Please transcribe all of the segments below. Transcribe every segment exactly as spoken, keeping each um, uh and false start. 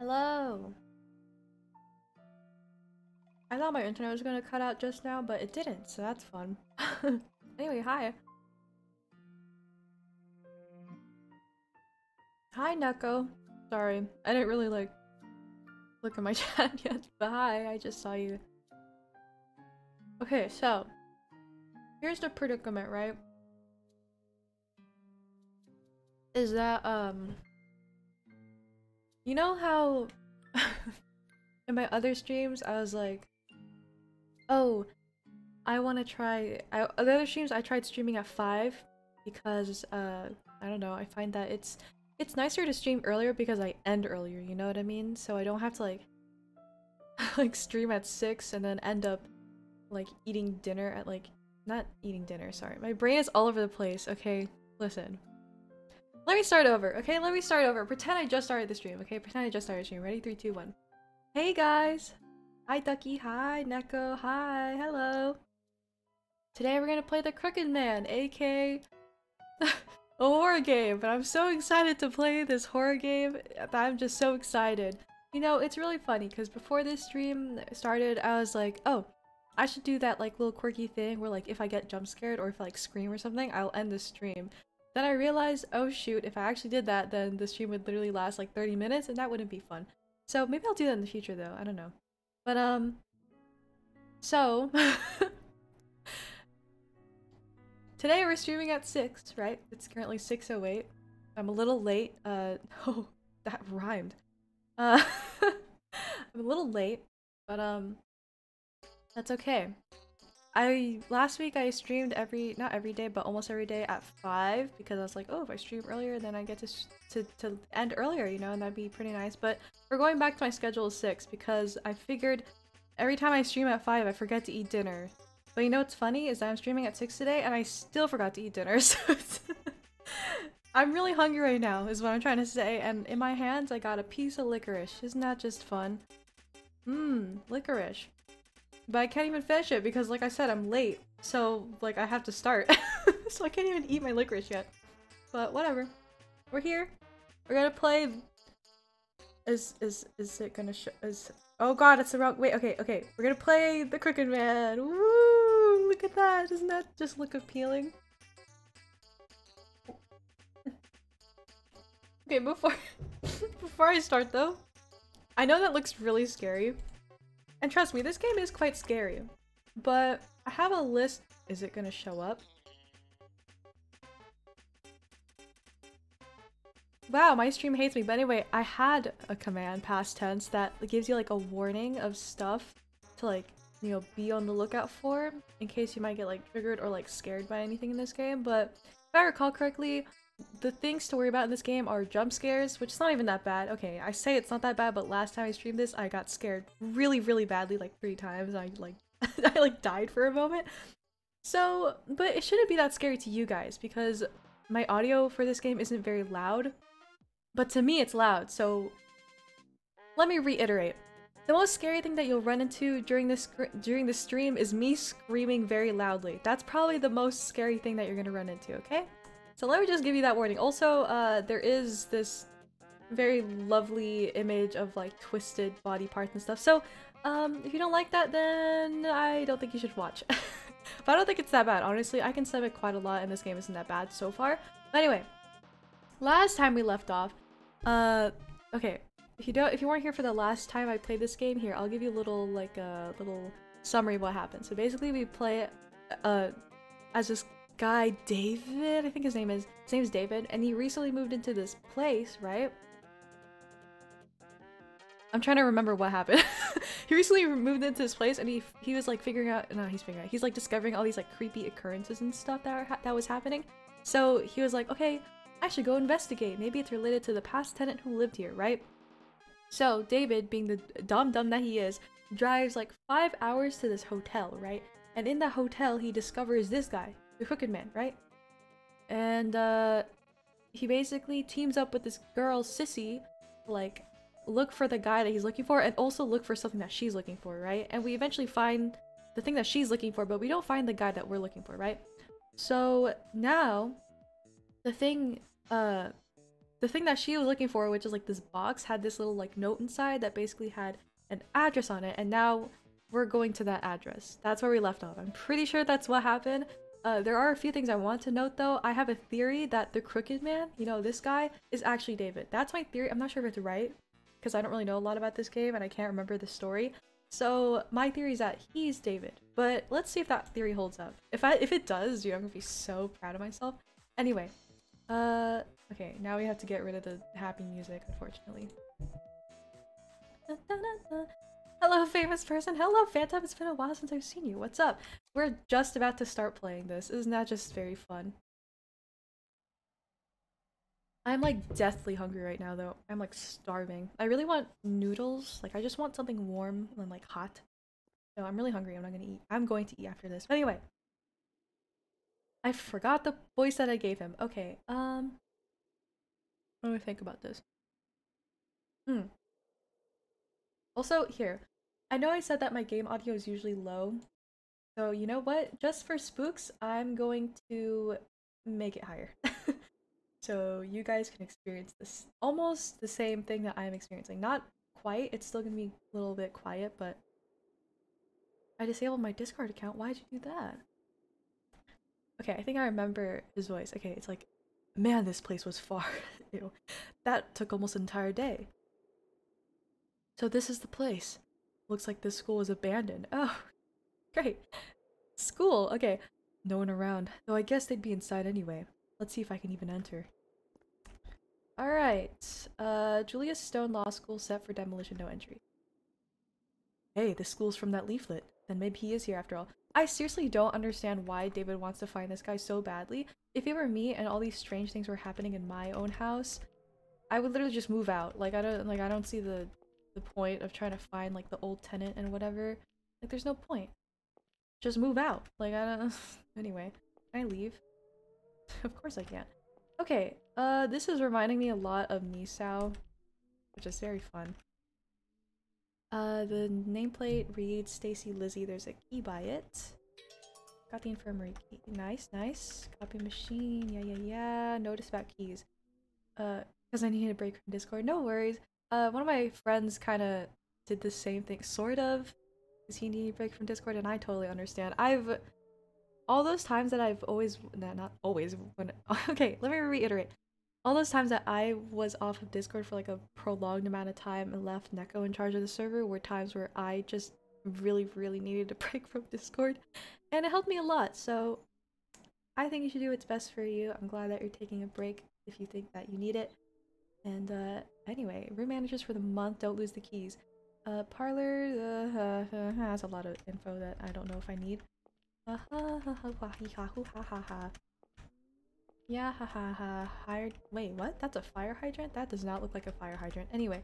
Hello. I thought my internet was gonna cut out just now, but it didn't, so that's fun. Anyway, hi. Hi, Neko. Sorry, I didn't really like look at my chat yet, but hi, I just saw you. Okay, so here's the predicament, right? Is that um. You know how in my other streams I was like, oh, I want to try, I, the other streams I tried streaming at five because, uh, I don't know, I find that it's, it's nicer to stream earlier because I end earlier, you know what I mean? So I don't have to like, like stream at six and then end up like eating dinner at like, not eating dinner, sorry. My brain is all over the place, okay? Listen. Let me start over, okay? Let me start over. Pretend I just started the stream, okay? Pretend I just started the stream. Ready? Three, two, one. Hey guys! Hi Ducky, hi Neko, hi, hello! Today we're gonna play The Crooked Man, aka a horror game, but I'm so excited to play this horror game. I'm just so excited. You know, it's really funny, because before this stream started, I was like, oh, I should do that like little quirky thing where like if I get jump scared or if I like scream or something, I'll end the stream. Then I realized, oh shoot, if I actually did that, then the stream would literally last like thirty minutes and that wouldn't be fun. So maybe I'll do that in the future though, I don't know. But um... So... Today we're streaming at six, right? It's currently six oh eight. I'm a little late, uh... Oh, that rhymed. Uh... I'm a little late, but um... That's okay. I last week I streamed every not every day but almost every day at five because I was like, oh, if I stream earlier then I get to to, to end earlier, you know, and that'd be pretty nice. But we're going back to my schedule of six because I figured every time I stream at five I forget to eat dinner. But you know what's funny is that I'm streaming at six today and I still forgot to eat dinner, so it's I'm really hungry right now is what I'm trying to say, and in my hands I got a piece of licorice. Isn't that just fun? Mmm, licorice. But I can't even finish it because, like I said, I'm late. So, like, I have to start. So I can't even eat my licorice yet. But whatever. We're here. We're gonna play... Is- is- is it gonna show- is- Oh god, it's the wrong- wait, okay, okay. We're gonna play The Crooked Man! Woo! Look at that! Doesn't that just look appealing? Okay, before- before I start though, I know that looks really scary. And trust me, this game is quite scary. But I have a list- is it gonna show up? Wow, my stream hates me, but anyway, I had a command past tense that gives you like a warning of stuff to like, you know, be on the lookout for in case you might get like triggered or like scared by anything in this game. But if I recall correctly, the things to worry about in this game are jump scares, which is not even that bad. Okay, I say it's not that bad, but last time I streamed this, I got scared really, really badly like three times. I like, I like died for a moment. So, but it shouldn't be that scary to you guys because my audio for this game isn't very loud. But to me, it's loud, so let me reiterate. The most scary thing that you'll run into during this during the stream is me screaming very loudly. That's probably the most scary thing that you're gonna run into, okay? So let me just give you that warning. Also, uh, there is this very lovely image of like twisted body parts and stuff. So um, if you don't like that, then I don't think you should watch. But I don't think it's that bad, honestly. I can stomach quite a lot and this game isn't that bad so far. But anyway, last time we left off, Uh, okay, if you don't- if you weren't here for the last time I played this game, here, I'll give you a little, like, a uh, little summary of what happened. So basically we play it, uh, as this guy, David, I think his name is- his name's David, and he recently moved into this place, right? I'm trying to remember what happened. He recently moved into this place and he- he was, like, figuring out- no, he's figuring out- he's, like, discovering all these, like, creepy occurrences and stuff that are, that was happening. So he was like, okay, I should go investigate. Maybe it's related to the past tenant who lived here, right? So David, being the dum-dum that he is, drives like five hours to this hotel, right? And in the hotel, he discovers this guy, the Crooked Man, right? And uh, he basically teams up with this girl, Sissy, like look for the guy that he's looking for and also look for something that she's looking for, right? And we eventually find the thing that she's looking for, but we don't find the guy that we're looking for, right? So now, the thing uh the thing that she was looking for, which is like this box, had this little like note inside that basically had an address on it, and now we're going to that address. That's where we left off. I'm pretty sure that's what happened. Uh there are a few things I want to note though. I have a theory that the Crooked Man, you know, this guy, is actually David. That's my theory. I'm not sure if it's right because I don't really know a lot about this game and I can't remember the story. So my theory is that he's David, but let's see if that theory holds up. If I if it does, dude, I'm gonna be so proud of myself. Anyway, Uh, okay, now we have to get rid of the happy music, unfortunately. Da, da, da, da. Hello, famous person! Hello, Phantom! It's been a while since I've seen you. What's up? We're just about to start playing this. Isn't that just very fun? I'm, like, deathly hungry right now, though. I'm, like, starving. I really want noodles. Like, I just want something warm and, like, hot. No, I'm really hungry. I'm not gonna eat. I'm going to eat after this. But anyway. I forgot the voice that I gave him. Okay, um... what do I think about this? Hmm. Also, here. I know I said that my game audio is usually low. So, you know what? Just for spooks, I'm going to make it higher. So, you guys can experience this. Almost the same thing that I'm experiencing. Not quite. It's still gonna be a little bit quiet, but... I disabled my Discord account. Why'd you do that? Okay, I think I remember his voice. Okay, it's like, man, this place was far. Ew. That took almost an entire day. So this is the place. Looks like this school was abandoned. Oh, great. School, okay. No one around, though I guess they'd be inside anyway. Let's see if I can even enter. All right, uh, Julius Stone Law School set for demolition, no entry. Hey, the school's from that leaflet. Then maybe he is here after all. I seriously don't understand why David wants to find this guy so badly. If it were me and all these strange things were happening in my own house, I would literally just move out. Like I don't like I don't see the the point of trying to find like the old tenant and whatever. Like there's no point. Just move out. Like I don't anyway. Can I leave? Of course I can't. Okay, uh this is reminding me a lot of Nisao, which is very fun. Uh, the nameplate reads Stacy Lizzie. There's a key by it. Got the infirmary key. Nice, nice. Copy machine. Yeah, yeah, yeah. Notice about keys. Uh, because I needed a break from Discord. No worries. Uh, one of my friends kind of did the same thing, sort of, because he needed a break from Discord, and I totally understand. I've, all those times that I've always, no, not always, when, okay, let me reiterate. All those times that I was off of Discord for like a prolonged amount of time and left Neko in charge of the server were times where I just really, really needed a break from Discord, and it helped me a lot, so I think you should do what's best for you. I'm glad that you're taking a break if you think that you need it. And uh, anyway, room managers for the month, don't lose the keys. Uh, parlor, uh, uh, uh, has a lot of info that I don't know if I need. Uh, ha, ha, ha, ha, ha, ha, ha, ha. Yeah, ha, ha, ha, hired. Wait, what? That's a fire hydrant? That does not look like a fire hydrant. Anyway,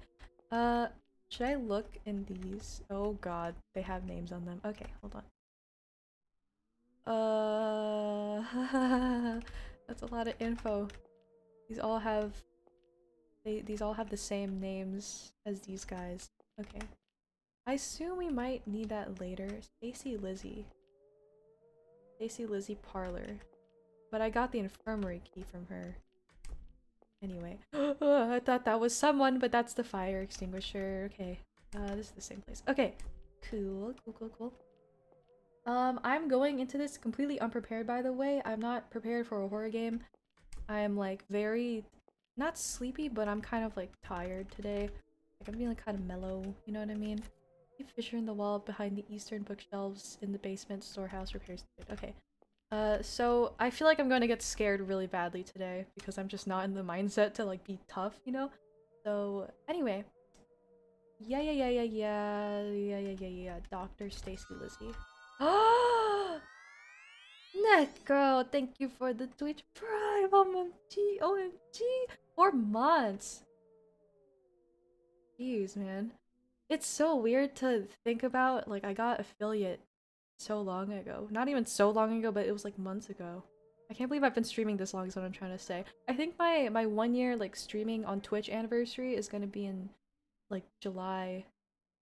uh, should I look in these? Oh god, they have names on them. Okay, hold on. Uh, that's a lot of info. These all have, they, these all have the same names as these guys. Okay. I assume we might need that later. Stacy Lizzie. Stacy Lizzie Parlor. But I got the infirmary key from her. Anyway. Oh, I thought that was someone, but that's the fire extinguisher. Okay. Uh, this is the same place. Okay. Cool. Cool, cool, cool. Um, I'm going into this completely unprepared, by the way. I'm not prepared for a horror game. I am, like, very... not sleepy, but I'm kind of, like, tired today. Like, I'm feeling kind of mellow, you know what I mean? Keep fissure in the wall behind the eastern bookshelves in the basement storehouse repairs. Okay. Uh, so, I feel like I'm going to get scared really badly today because I'm just not in the mindset to, like, be tough, you know? So, anyway. Yeah, yeah, yeah, yeah, yeah, yeah, yeah, yeah, yeah, Doctor Stacy Lizzie. Oh, Neko, thank you for the Twitch Prime. O M G, O M G, four months. Jeez, man, it's so weird to think about. Like, I got affiliate so long ago. Not even so long ago, but it was like months ago. I can't believe I've been streaming this long. Is what I'm trying to say. I think my my one year like streaming on Twitch anniversary is gonna be in like July.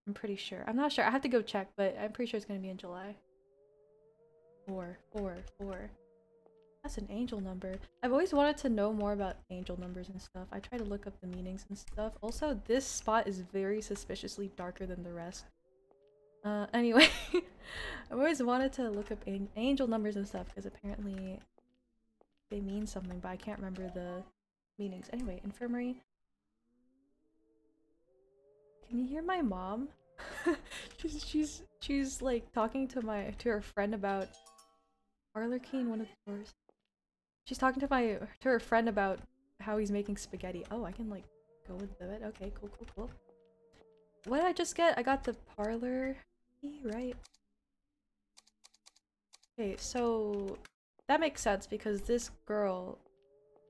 I'm pretty sure. I'm not sure. I have to go check, but I'm pretty sure it's gonna be in July. Four, four, four. That's an angel number. I've always wanted to know more about angel numbers and stuff. I try to look up the meanings and stuff. Also, this spot is very suspiciously darker than the rest. Uh, anyway, I've always wanted to look up an angel numbers and stuff because apparently they mean something, but I can't remember the meanings. Anyway, infirmary. Can you hear my mom? she's she's she's like talking to my to her friend about parlor key in one of the doors. She's talking to my to her friend about how he's making spaghetti. Oh, I can like go with it. Okay, cool, cool, cool. What did I just get? I got the parlor key, right? Okay, so that makes sense because this girl,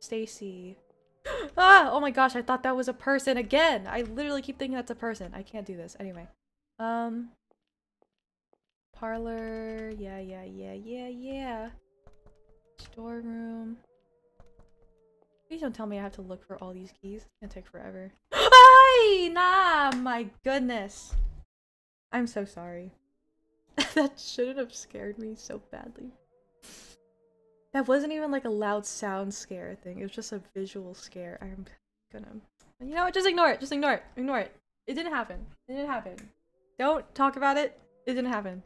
Stacy. Ah! Oh my gosh, I thought that was a person again! I literally keep thinking that's a person. I can't do this. Anyway. Um... Parlor... Yeah, yeah, yeah, yeah, yeah. Storeroom... Please don't tell me I have to look for all these keys. It's gonna take forever. Ay! Nah! My goodness! I'm so sorry. That shouldn't have scared me so badly. That wasn't even like a loud sound scare thing. It was just a visual scare. I'm gonna... You know what? Just ignore it. Just ignore it. Ignore it. It didn't happen. It didn't happen. Don't talk about it. It didn't happen.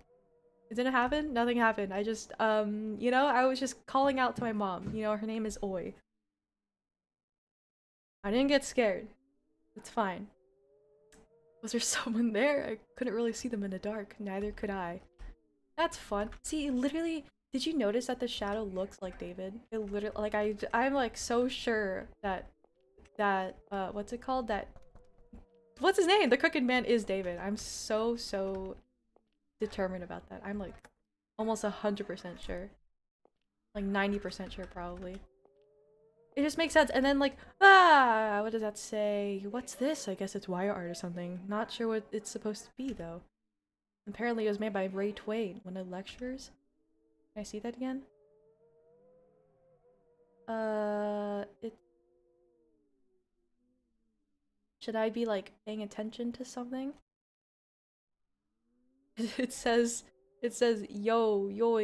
It didn't happen. Nothing happened. I just, um, you know, I was just calling out to my mom. You know, her name is Oi. I didn't get scared. It's fine. Was there someone there? I couldn't really see them in the dark. Neither could I. That's fun. See, literally... Did you notice that the shadow looks like David? It literally, like, I, I'm like so sure that, that, uh, what's it called? That, what's his name? The Crooked Man is David. I'm so, so determined about that. I'm like almost one hundred percent sure. Like ninety percent sure, probably. It just makes sense. And then like, ah, what does that say? What's this? I guess it's wire art or something. Not sure what it's supposed to be though. Apparently it was made by Ray Twain, one of the lecturers. Can I see that again? Uh, it... Should I be, like, paying attention to something? It says... It says, yo, yo,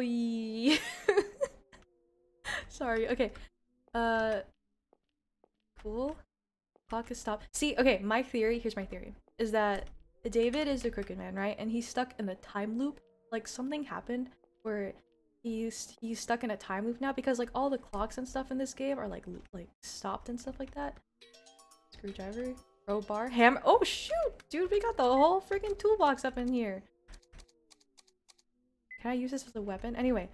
yo. Sorry, okay. Uh... Cool. Clock is stopped. See, okay, my theory, here's my theory, is that David is the Crooked Man, right? And he's stuck in a time loop. Like, something happened where he's he's stuck in a time loop now, because like all the clocks and stuff in this game are like like stopped and stuff like that. Screwdriver, crowbar, hammer. Oh shoot, dude, we got the whole freaking toolbox up in here. Can I use this as a weapon? Anyway,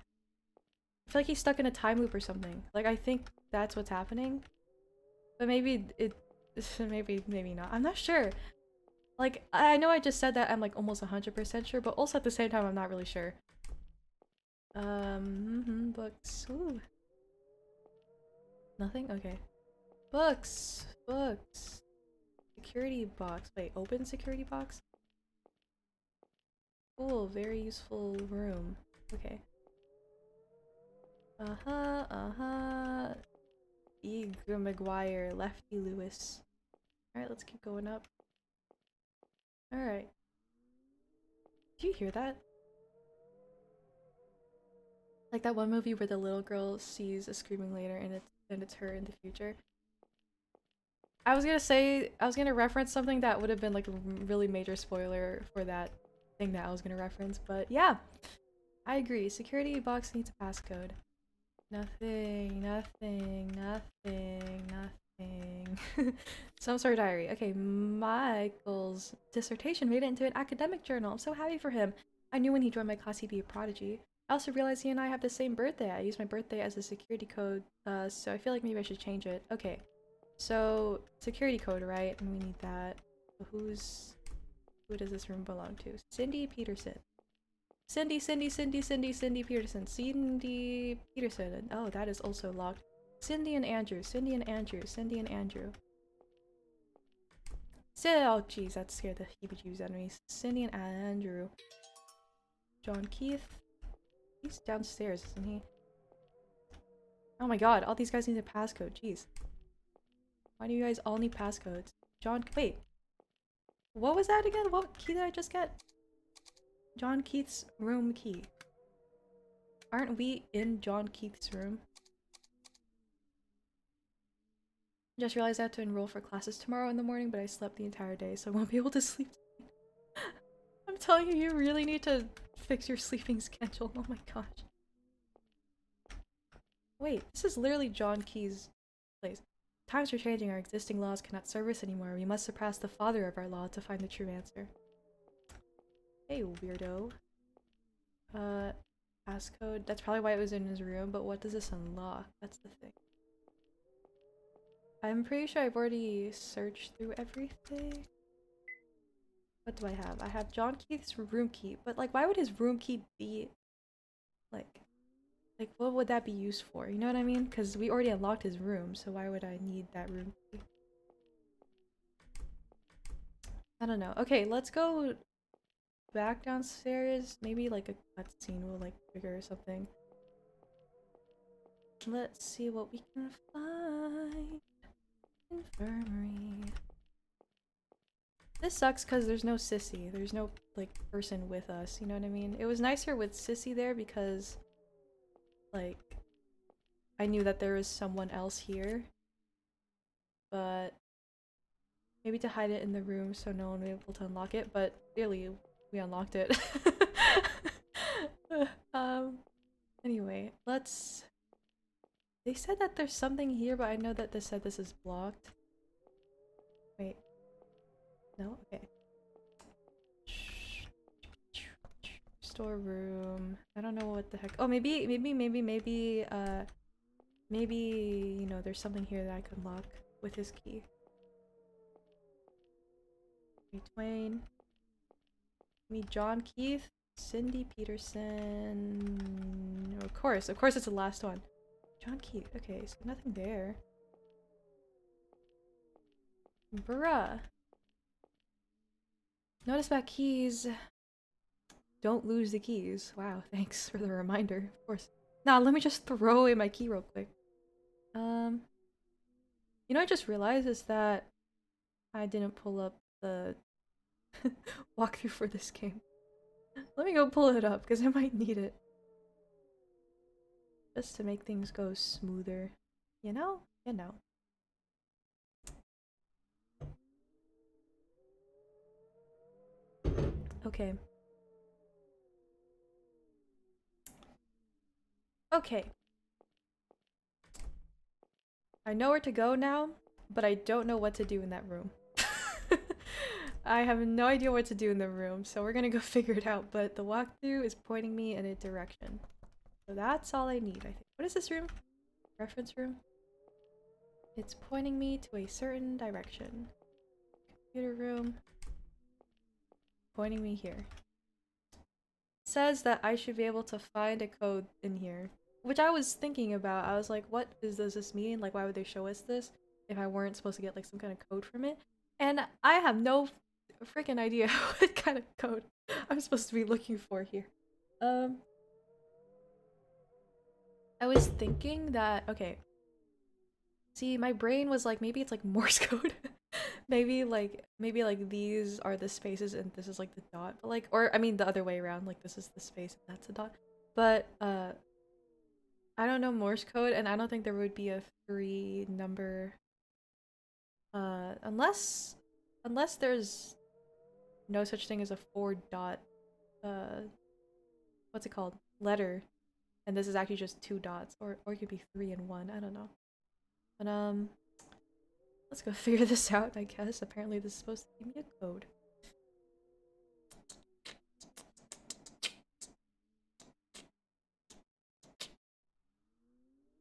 I feel like he's stuck in a time loop or something. Like, I think that's what's happening. But maybe it, maybe, maybe not. I'm not sure. Like, I know I just said that I'm like almost one hundred percent sure, but also at the same time, I'm not really sure. Um, mm-hmm, books. Ooh. Nothing? Okay. Books. Books. Security box. Wait, open security box? Cool, very useful room. Okay. Uh-huh, uh-huh. E. McGuire, Lefty Lewis. Alright, let's keep going up. Alright. Do you hear that? Like that one movie where the little girl sees a screaming later and it's, and it's her in the future. I was gonna say, I was gonna reference something that would have been like a really major spoiler for that thing that I was gonna reference, but yeah. I agree. Security box needs a passcode. Nothing, nothing, nothing, nothing. Some sort of diary. Okay, Michael's dissertation made it into an academic journal. I'm so happy for him. I knew when he joined my class he'd be a prodigy. I also realized he and I have the same birthday. I used my birthday as a security code, uh, so I feel like maybe I should change it. Okay, so security code, right? And we need that. Who's, who does this room belong to? Cindy Peterson. Cindy, Cindy, Cindy, Cindy, Cindy Peterson, Cindy Peterson. Oh, that is also locked. Cindy and Andrew, Cindy and Andrew, Cindy and Andrew. Cindy, oh, jeez, that scared the heebie-jeebies out of me. Cindy and Andrew. John Keith. He's downstairs, isn't he? Oh my god, all these guys need a passcode, jeez. Why do you guys all need passcodes? John, wait. What was that again? What key did I just get? John Keith's room key. Aren't we in John Keith's room? Just realized I have to enroll for classes tomorrow in the morning, but I slept the entire day, so I won't be able to sleep. I'm telling you, you really need to fix your sleeping schedule. Oh my gosh. Wait, this is literally John Keith's place. Times are changing. Our existing laws cannot serve us anymore. We must surpass the father of our law to find the true answer. Hey, weirdo. Uh, passcode. That's probably why it was in his room, but what does this unlock? That's the thing. I'm pretty sure I've already searched through everything. What do I have? I have John Keith's room key, but like, why would his room key be, like, like what would that be used for? You know what I mean? Because we already unlocked his room, so why would I need that room key? I don't know. Okay, let's go back downstairs. Maybe like a cutscene will like trigger or something. Let's see what we can find. Infirmary. This sucks because there's no Sissy. There's no like person with us, you know what I mean? It was nicer with Sissy there because like I knew that there was someone else here, but maybe to hide it in the room so no one would be able to unlock it, but clearly we unlocked it. um anyway, let's, they said that there's something here, but I know that they said this is blocked. Wait, no, okay, storeroom. I don't know what the heck. Oh, maybe maybe maybe maybe uh maybe, you know, there's something here that I could lock with his key. Ray Twain. Me, John Keith, Cindy Peterson. Of course, of course, it's the last one. John Keith. Okay, so nothing there. Bruh. Notice about keys. Don't lose the keys. Wow, thanks for the reminder. Of course. Nah, let me just throw away my key real quick. Um, you know, I just realized is that I didn't pull up the walkthrough for this game. Let me go pull it up because I might need it. Just to make things go smoother. You know? You know. Okay. Okay. I know where to go now, but I don't know what to do in that room. I have no idea what to do in the room, so we're gonna go figure it out, but the walkthrough is pointing me in a direction. So that's all I need, I think. What is this room? Reference room? It's pointing me to a certain direction. Computer room. Pointing me here. It says that I should be able to find a code in here, which I was thinking about. I was like, what is, does this mean? Like, why would they show us this if I weren't supposed to get like some kind of code from it? And I have no freaking idea what kind of code I'm supposed to be looking for here. Um, I was thinking that, okay. See, my brain was like, maybe it's like Morse code. Maybe like, maybe like these are the spaces and this is like the dot, but like, or I mean the other way around, like this is the space and that's a dot. But uh, I don't know Morse code, and I don't think there would be a three number. Uh, unless, unless there's no such thing as a four dot, uh, what's it called? Letter. And this is actually just two dots, or, or it could be three and one, I don't know. But, um, let's go figure this out, I guess. Apparently this is supposed to give me a code.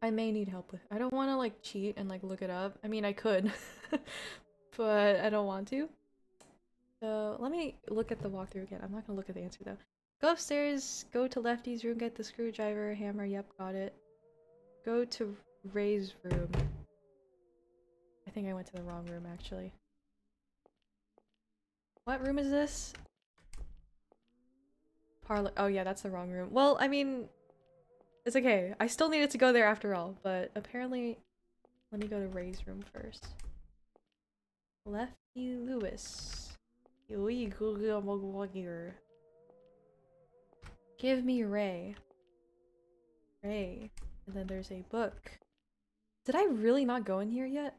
I may need help with it. I don't want to like cheat and like look it up. I mean, I could, but I don't want to. So let me look at the walkthrough again. I'm not going to look at the answer though. Go upstairs, go to Lefty's room, get the screwdriver, hammer, yep, got it. Go to Ray's room. I think I went to the wrong room actually. What room is this? Parlor. Oh yeah, that's the wrong room. Well, I mean, it's okay. I still needed to go there after all, but apparently... Let me go to Ray's room first. Lefty Lewis. Give me Ray. Ray. And then there's a book. Did I really not go in here yet?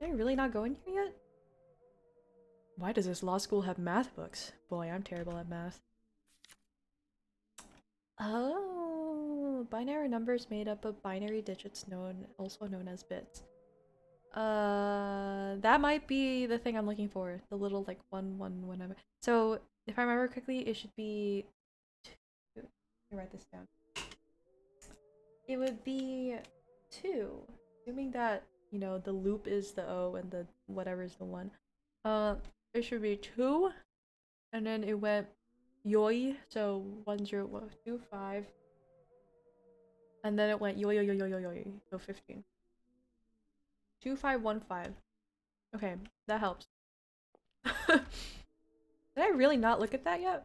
Did I really not go in here yet? Why does this law school have math books? Boy, I'm terrible at math. Oh, binary numbers made up of binary digits known, also known as bits. Uh, that might be the thing I'm looking for. The little like one, one, whatever. So if I remember correctly, it should be, let me write this down. It would be two, assuming that, you know, the loop is the O and the whatever is the one. Uh, it should be two, and then it went yoi, so one zero one two five, and then it went yo yo yo yo yo yo yo fifteen. Two five one five. Okay, that helps. Did I really not look at that yet?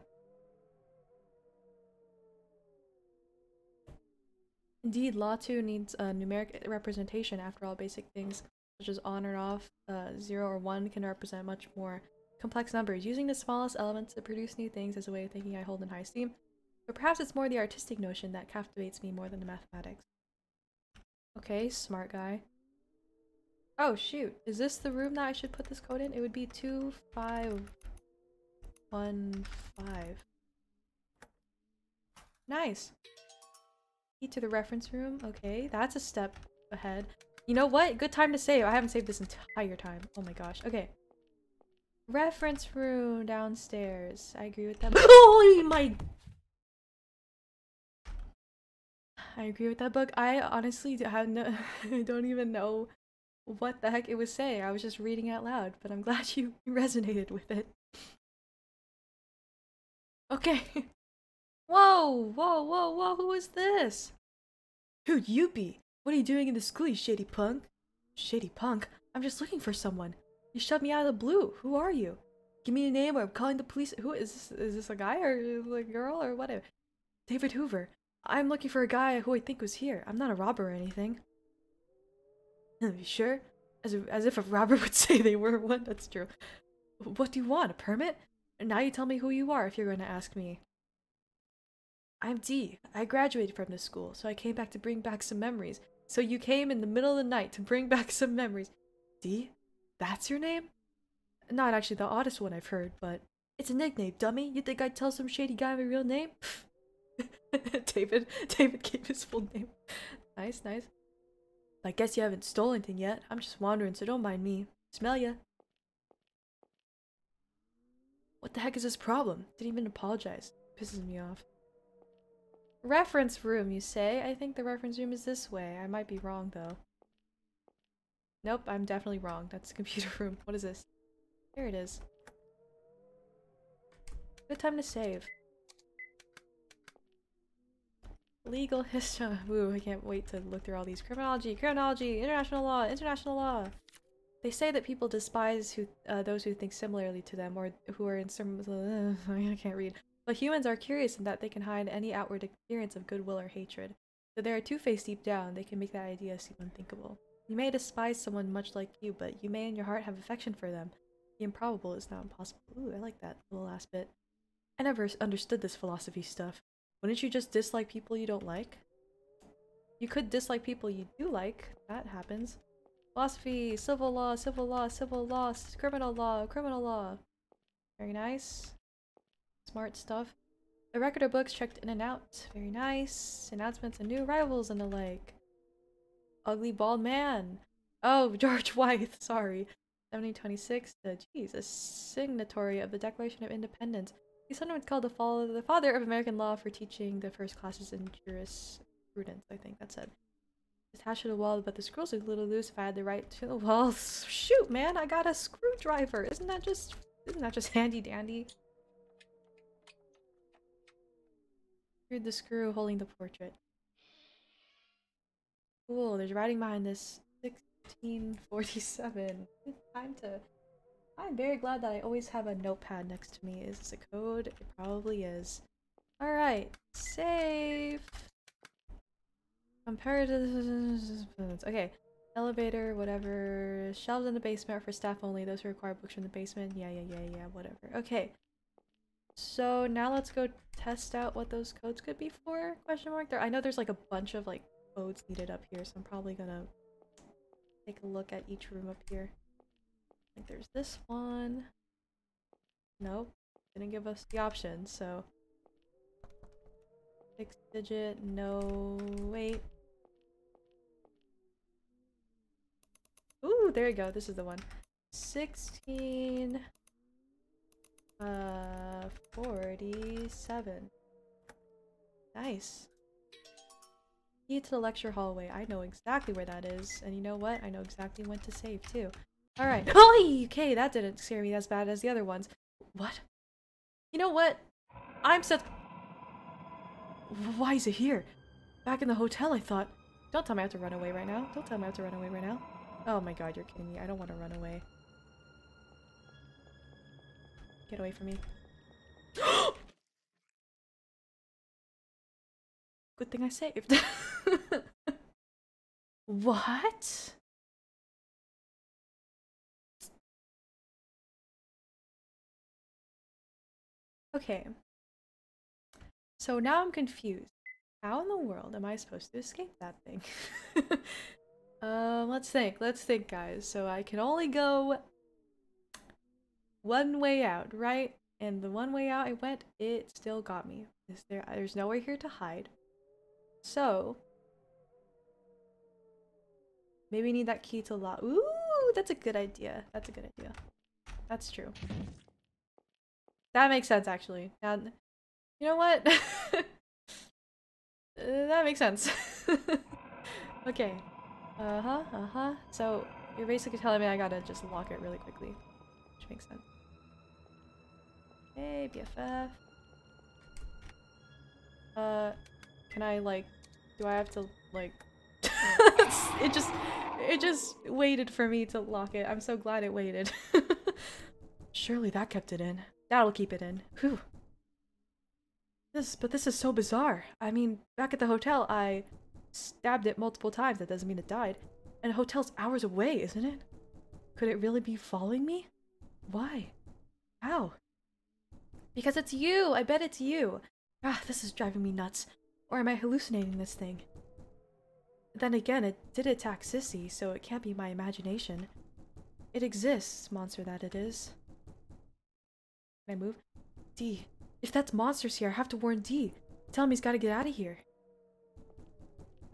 Indeed, Law two needs a numeric representation. After all, basic things such as on or off, uh, zero or one can represent much more complex numbers. Using the smallest elements to produce new things is a way of thinking I hold in high esteem, but perhaps it's more the artistic notion that captivates me more than the mathematics. Okay, smart guy. Oh shoot, is this the room that I should put this code in? It would be two five one five. Nice. Key to the reference room. Okay, that's a step ahead. You know what? Good time to save. I haven't saved this entire time. Oh my gosh. Okay. Reference room downstairs. I agree with that. Holy my! I agree with that book. I honestly have no, don't even know what the heck it was saying. I was just reading out loud, but I'm glad you resonated with it. Okay. Whoa, whoa, whoa, whoa! Who is this? Who you be? What are you doing in the school, you shady punk? Shady punk? I'm just looking for someone. You shoved me out of the blue. Who are you? Give me a name or I'm calling the police. Who is this? Is this a guy or a girl or whatever? David Hoover. I'm looking for a guy who I think was here. I'm not a robber or anything. Are you sure? As if, as if a robber would say they were one. That's true. What do you want? A permit? Now you tell me who you are if you're going to ask me. I'm Dee. I graduated from this school, so I came back to bring back some memories. So you came in the middle of the night to bring back some memories. Dee? That's your name? Not actually the oddest one I've heard, but it's a nickname, dummy. You think I'd tell some shady guy my real name? David. David gave his full name. Nice, nice. I guess you haven't stolen anything yet. I'm just wandering, so don't mind me. Smell ya. What the heck is this problem? Didn't even apologize. Pisses me off. Reference room, you say? I think the reference room is this way. I might be wrong, though. Nope, I'm definitely wrong. That's the computer room. What is this? Here it is. Good time to save. Legal history. Ooh, I can't wait to look through all these. Criminology, criminology, international law, international law. They say that people despise who uh, those who think similarly to them, or who are in some. Uh, I can't read. But humans are curious in that they can hide any outward appearance of goodwill or hatred. Though they are two-faced deep down, they can make that idea seem unthinkable. You may despise someone much like you, but you may in your heart have affection for them. The improbable is not impossible. Ooh, I like that little last bit. I never understood this philosophy stuff. Wouldn't you just dislike people you don't like? You could dislike people you do like. That happens. Philosophy, civil law, civil law, civil law, criminal law, criminal law. Very nice. Smart stuff. A record of books checked in and out. Very nice. Announcements and new arrivals and the like. Ugly bald man. Oh, George Wythe. Sorry. seventeen twenty-six. The geez, a signatory of the Declaration of Independence. He's sometimes called the father, the father of American law for teaching the first classes in jurisprudence, I think that's it. Attached to the wall, but the screws are a little loose. If I had the right to the wall, shoot, man, I got a screwdriver. Isn't that just, isn't that just handy dandy? Through the screw holding the portrait. Cool. There's writing behind this. sixteen forty-seven. Good time to. I'm very glad that I always have a notepad next to me. Is this a code? It probably is. Alright, save! Comparative... Okay, elevator, whatever. Shelves in the basement are for staff only. Those who require books from the basement. Yeah, yeah, yeah, yeah, whatever. Okay. So now let's go test out what those codes could be for, question mark. There, I know there's like a bunch of like codes needed up here, so I'm probably gonna take a look at each room up here. Like there's this one. Nope, didn't give us the option. So six digit. No, wait. Ooh, there you go. This is the one. Sixteen. Uh, forty-seven. Nice. Key to the lecture hallway. I know exactly where that is, and you know what? I know exactly when to save too. All right. Oh, okay, that didn't scare me as bad as the other ones. What? You know what? I'm such. Why is it here? Back in the hotel, I thought. Don't tell me I have to run away right now. Don't tell me I have to run away right now. Oh my God, you're kidding me. I don't want to run away. Get away from me. Good thing I saved. What? Okay. So now I'm confused. How in the world am I supposed to escape that thing? um, let's think. Let's think, guys. So I can only go one way out, right? And the one way out I went, it still got me. Is there? There's nowhere here to hide. So maybe I need that key to lock. Ooh, that's a good idea. That's a good idea. That's true. That makes sense, actually. Now, you know what? That makes sense. Okay. Uh huh. Uh huh. So you're basically telling me I gotta just lock it really quickly, which makes sense. Hey, B F F. Uh, can I like, do I have to like, it just, it just waited for me to lock it. I'm so glad it waited. Surely that kept it in. That'll keep it in. Whew. This, but this is so bizarre. I mean, back at the hotel, I stabbed it multiple times. That doesn't mean it died. And a hotel's hours away, isn't it? Could it really be following me? Why? How? Because it's you! I bet it's you! Ah, this is driving me nuts. Or am I hallucinating this thing? Then again, it did attack Sissy, so it can't be my imagination. It exists, monster that it is. Can I move? Dee. If that's monsters here, I have to warn Dee. Tell him he's got to get out of here.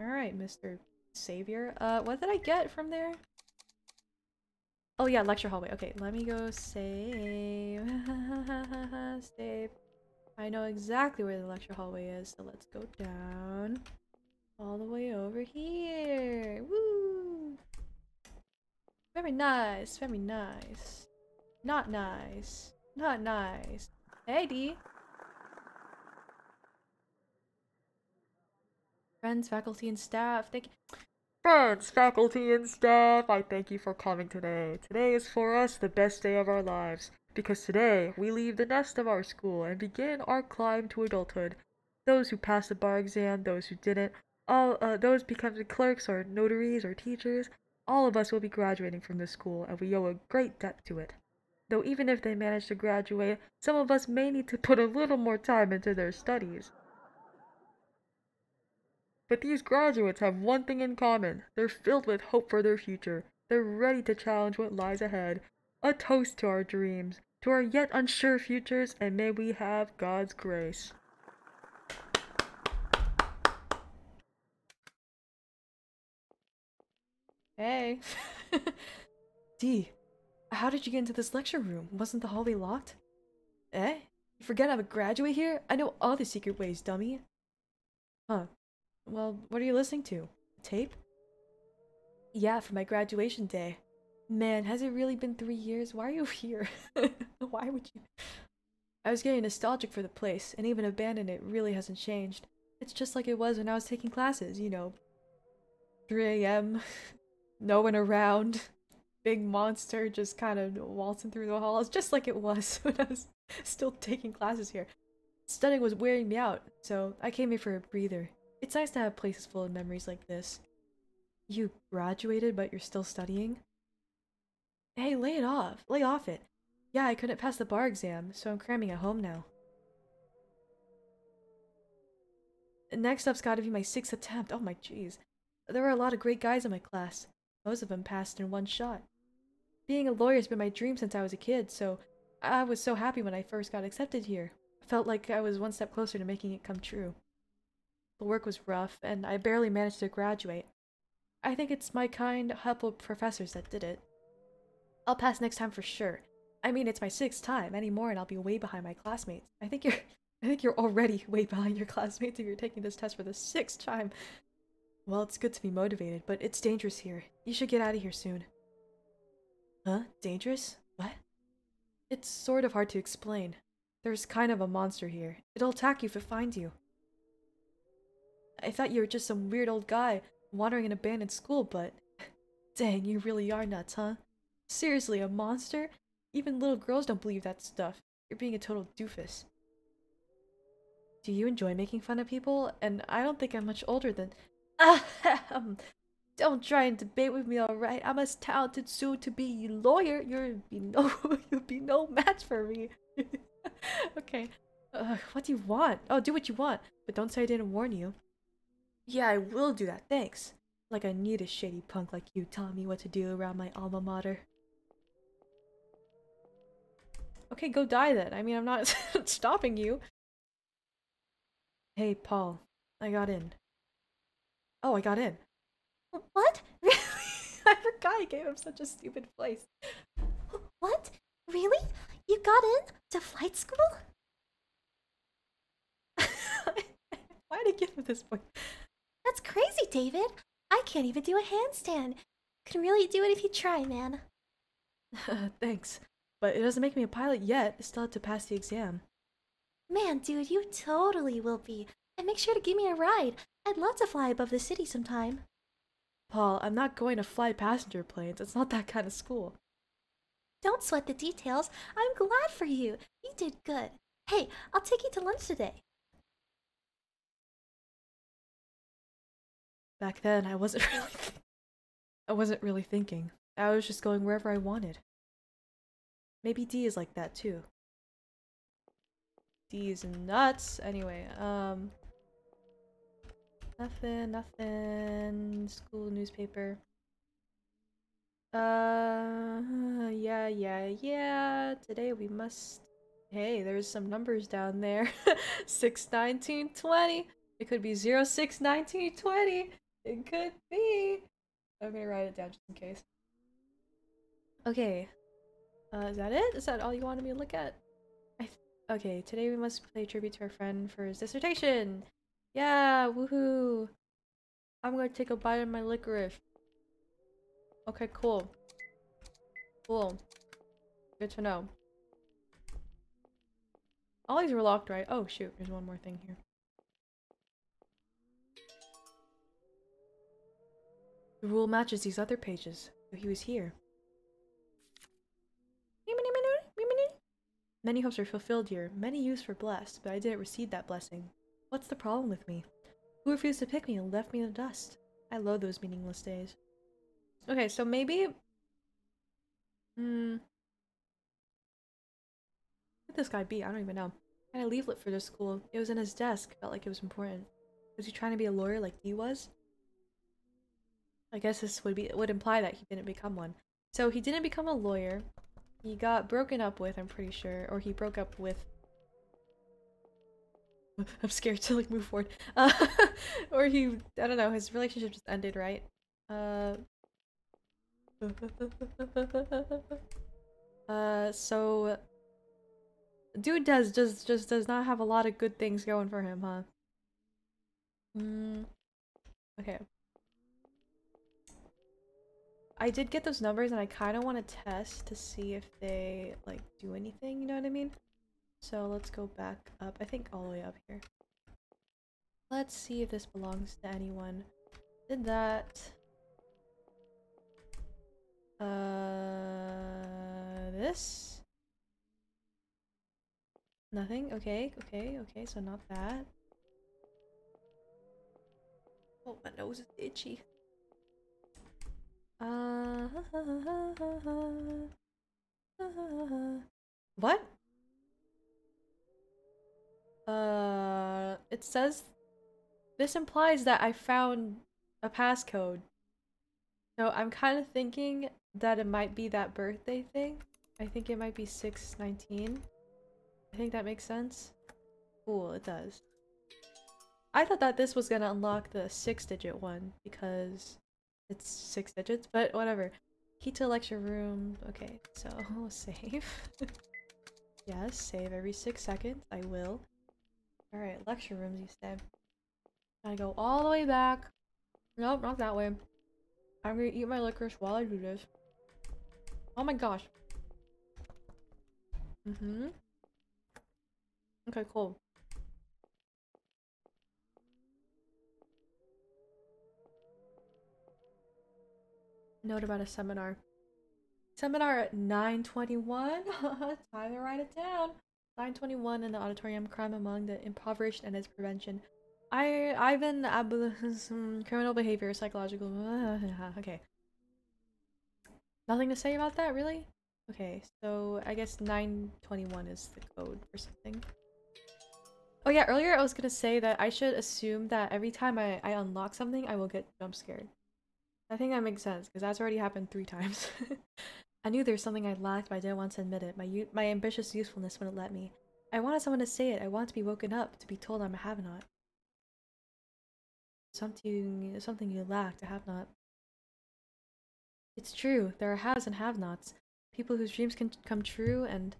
Alright, Mister Savior. Uh, what did I get from there? Oh yeah, lecture hallway. Okay, let me go save. Save. I know exactly where the lecture hallway is, so let's go down. All the way over here. Woo! Very nice, very nice. Not nice. Not nice. Hey, Dee. Friends, faculty, and staff. Thank you. Friends, faculty, and staff, I thank you for coming today. Today is for us the best day of our lives, because today we leave the nest of our school and begin our climb to adulthood. Those who passed the bar exam, those who didn't, all uh, those becoming clerks or notaries or teachers, all of us will be graduating from this school, and we owe a great debt to it. Though even if they manage to graduate, some of us may need to put a little more time into their studies. But these graduates have one thing in common. They're filled with hope for their future. They're ready to challenge what lies ahead. A toast to our dreams, to our yet unsure futures, and may we have God's grace. Hey. Dee, how did you get into this lecture room? Wasn't the hallway locked? Eh? You forget I'm a graduate here? I know all the secret ways, dummy. Huh. Well, what are you listening to? A tape? Yeah, for my graduation day. Man, has it really been three years? Why are you here? Why would you? I was getting nostalgic for the place, and even abandoned it really hasn't changed. It's just like it was when I was taking classes, you know. three A M, no one around, big monster just kind of waltzing through the halls, just like it was when I was still taking classes here. Studying was wearing me out, so I came here for a breather. It's nice to have places full of memories like this. You graduated, but you're still studying? Hey, lay it off. Lay off it. Yeah, I couldn't pass the bar exam, so I'm cramming at home now. Next up's gotta be my sixth attempt. Oh my jeez. There were a lot of great guys in my class. Most of them passed in one shot. Being a lawyer's been my dream since I was a kid, so I was so happy when I first got accepted here. I felt like I was one step closer to making it come true. The work was rough, and I barely managed to graduate. I think it's my kind, helpful professors that did it. I'll pass next time for sure. I mean, it's my sixth time. Any more and I'll be way behind my classmates. I think you're I think you're already way behind your classmates if you're taking this test for the sixth time. Well, it's good to be motivated, but it's dangerous here. You should get out of here soon. Huh? Dangerous? What? It's sort of hard to explain. There's kind of a monster here. It'll attack you if it finds you. I thought you were just some weird old guy wandering an abandoned school, but dang, you really are nuts, huh? Seriously, a monster? Even little girls don't believe that stuff. You're being a total doofus. Do you enjoy making fun of people? And I don't think I'm much older than- Ahem! Don't try and debate with me, alright? I'm as talented soon-to-be lawyer. You'll be no- you'll be no match for me. Okay. Uh, what do you want? Oh, do what you want, but don't say I didn't warn you. Yeah, I will do that, thanks. Like I need a shady punk like you telling me what to do around my alma mater. Okay, go die then. I mean, I'm not stopping you. Hey, Paul. I got in. Oh, I got in. What? Really? I forgot I gave him such a stupid place. What? Really? You got in? To flight school? Why'd I give him this point? That's crazy, David! I can't even do a handstand! Could really do it if you try, man. Thanks. But it doesn't make me a pilot yet. I still have to pass the exam. Man, dude, you totally will be. And make sure to give me a ride. I'd love to fly above the city sometime. Paul, I'm not going to fly passenger planes. It's not that kind of school. Don't sweat the details. I'm glad for you. You did good. Hey, I'll take you to lunch today. Back then, I wasn't really I wasn't really thinking. I was just going wherever I wanted. Maybe Dee is like that too. Dee is nuts. Anyway, um nothing, nothing. School newspaper. Uh, yeah, yeah, yeah. Today we must... Hey, there's some numbers down there. six, nineteen, twenty. It could be zero, six, nineteen, twenty. It could be. I'm gonna write it down just in case. Okay. Uh, is that it? Is that all you wanted me to look at? I th okay, today we must pay tribute to our friend for his dissertation. Yeah, woohoo. I'm gonna take a bite of my licorice. Okay, cool. Cool. Good to know. All these were locked, right? Oh, shoot. There's one more thing here. The rule matches these other pages. So he was here. Many hopes are fulfilled here. Many youths were blessed, but I didn't receive that blessing. What's the problem with me? Who refused to pick me and left me in the dust? I loathe those meaningless days. Okay, so maybe... Hmm... Who could this guy be? I don't even know. I had a leaflet for this school. It was in his desk. Felt like it was important. Was he trying to be a lawyer like Dee was? I guess this would be would imply that he didn't become one. So he didn't become a lawyer. He got broken up with, I'm pretty sure. Or he broke up with... I'm scared to, like, move forward. Uh, or he... I don't know, his relationship just ended, right? Uh... uh, so... Dude does just, just does not have a lot of good things going for him, huh? Mm. Okay. I did get those numbers and I kind of want to test to see if they, like, do anything, you know what I mean? So let's go back up, I think all the way up here. Let's see if this belongs to anyone. Did that. Uh, this? Nothing? Okay, okay, okay, so not that. Oh, my nose is itchy. Uh, ha, ha, ha, ha, ha. Ha, ha, ha. What? Uh, it says this implies that I found a passcode. So I'm kind of thinking that it might be that birthday thing. I think it might be six nineteen. I think that makes sense. Cool, it does. I thought that this was gonna unlock the six digit one because it's six digits, but whatever. Key to lecture room. Okay, so save. Yes, save every six seconds. I will. Alright, lecture rooms, you said. I go all the way back. Nope, not that way. I'm gonna eat my licorice while I do this. Oh my gosh. Mm-hmm. Okay, cool. Note about a seminar. Seminar at nine twenty-one. Time to write it down. nine twenty-one in the auditorium. Crime among the impoverished and its prevention. I Ivan Abulus criminal behavior, psychological. Okay. Nothing to say about that, really. Okay, so I guess nine twenty-one is the code or something. Oh yeah, earlier I was gonna say that I should assume that every time I I unlock something, I will get jump scared. I think that makes sense, because that's already happened three times. I knew there was something I lacked, but I didn't want to admit it. My my ambitious usefulness wouldn't let me. I wanted someone to say it. I wanted to be woken up, to be told I'm a have-not. Something, something you lacked, a have-not. It's true. There are haves and have-nots. People whose dreams can come true and...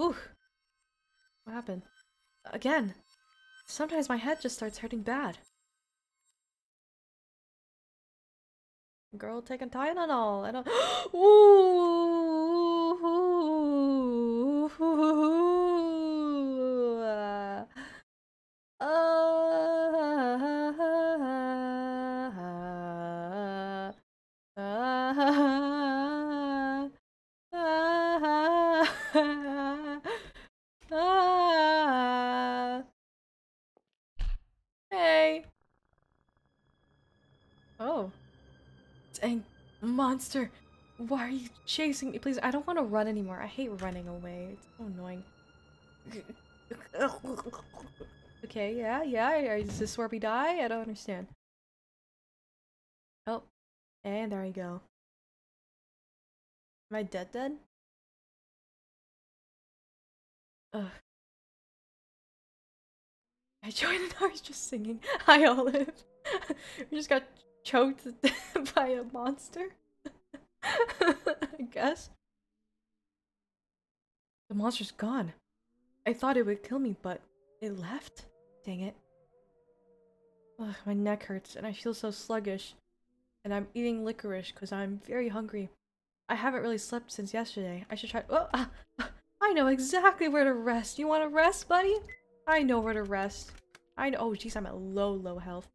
Ooh! What happened? Again! Sometimes my head just starts hurting bad. Girl, take a Tylenol. I don't. Ooh. Uh. Uh. Uh. Uh. Uh. Hey. Oh. And monster, why are you chasing me? Please, I don't want to run anymore. I hate running away. It's so annoying. Okay, yeah, yeah. Is this where we die? I don't understand. Oh, And there you go. Am I dead dead? Ugh. I joined and I was just singing. Hi, Olive. We just got choked to death by a monster. I guess. The monster's gone. I thought it would kill me, but it left. Dang it. Ugh, my neck hurts and I feel so sluggish. And I'm eating licorice because I'm very hungry. I haven't really slept since yesterday. I should try- Oh, ah, I know exactly where to rest. You want to rest, buddy? I know where to rest. I know- Oh, jeez, I'm at low, low health.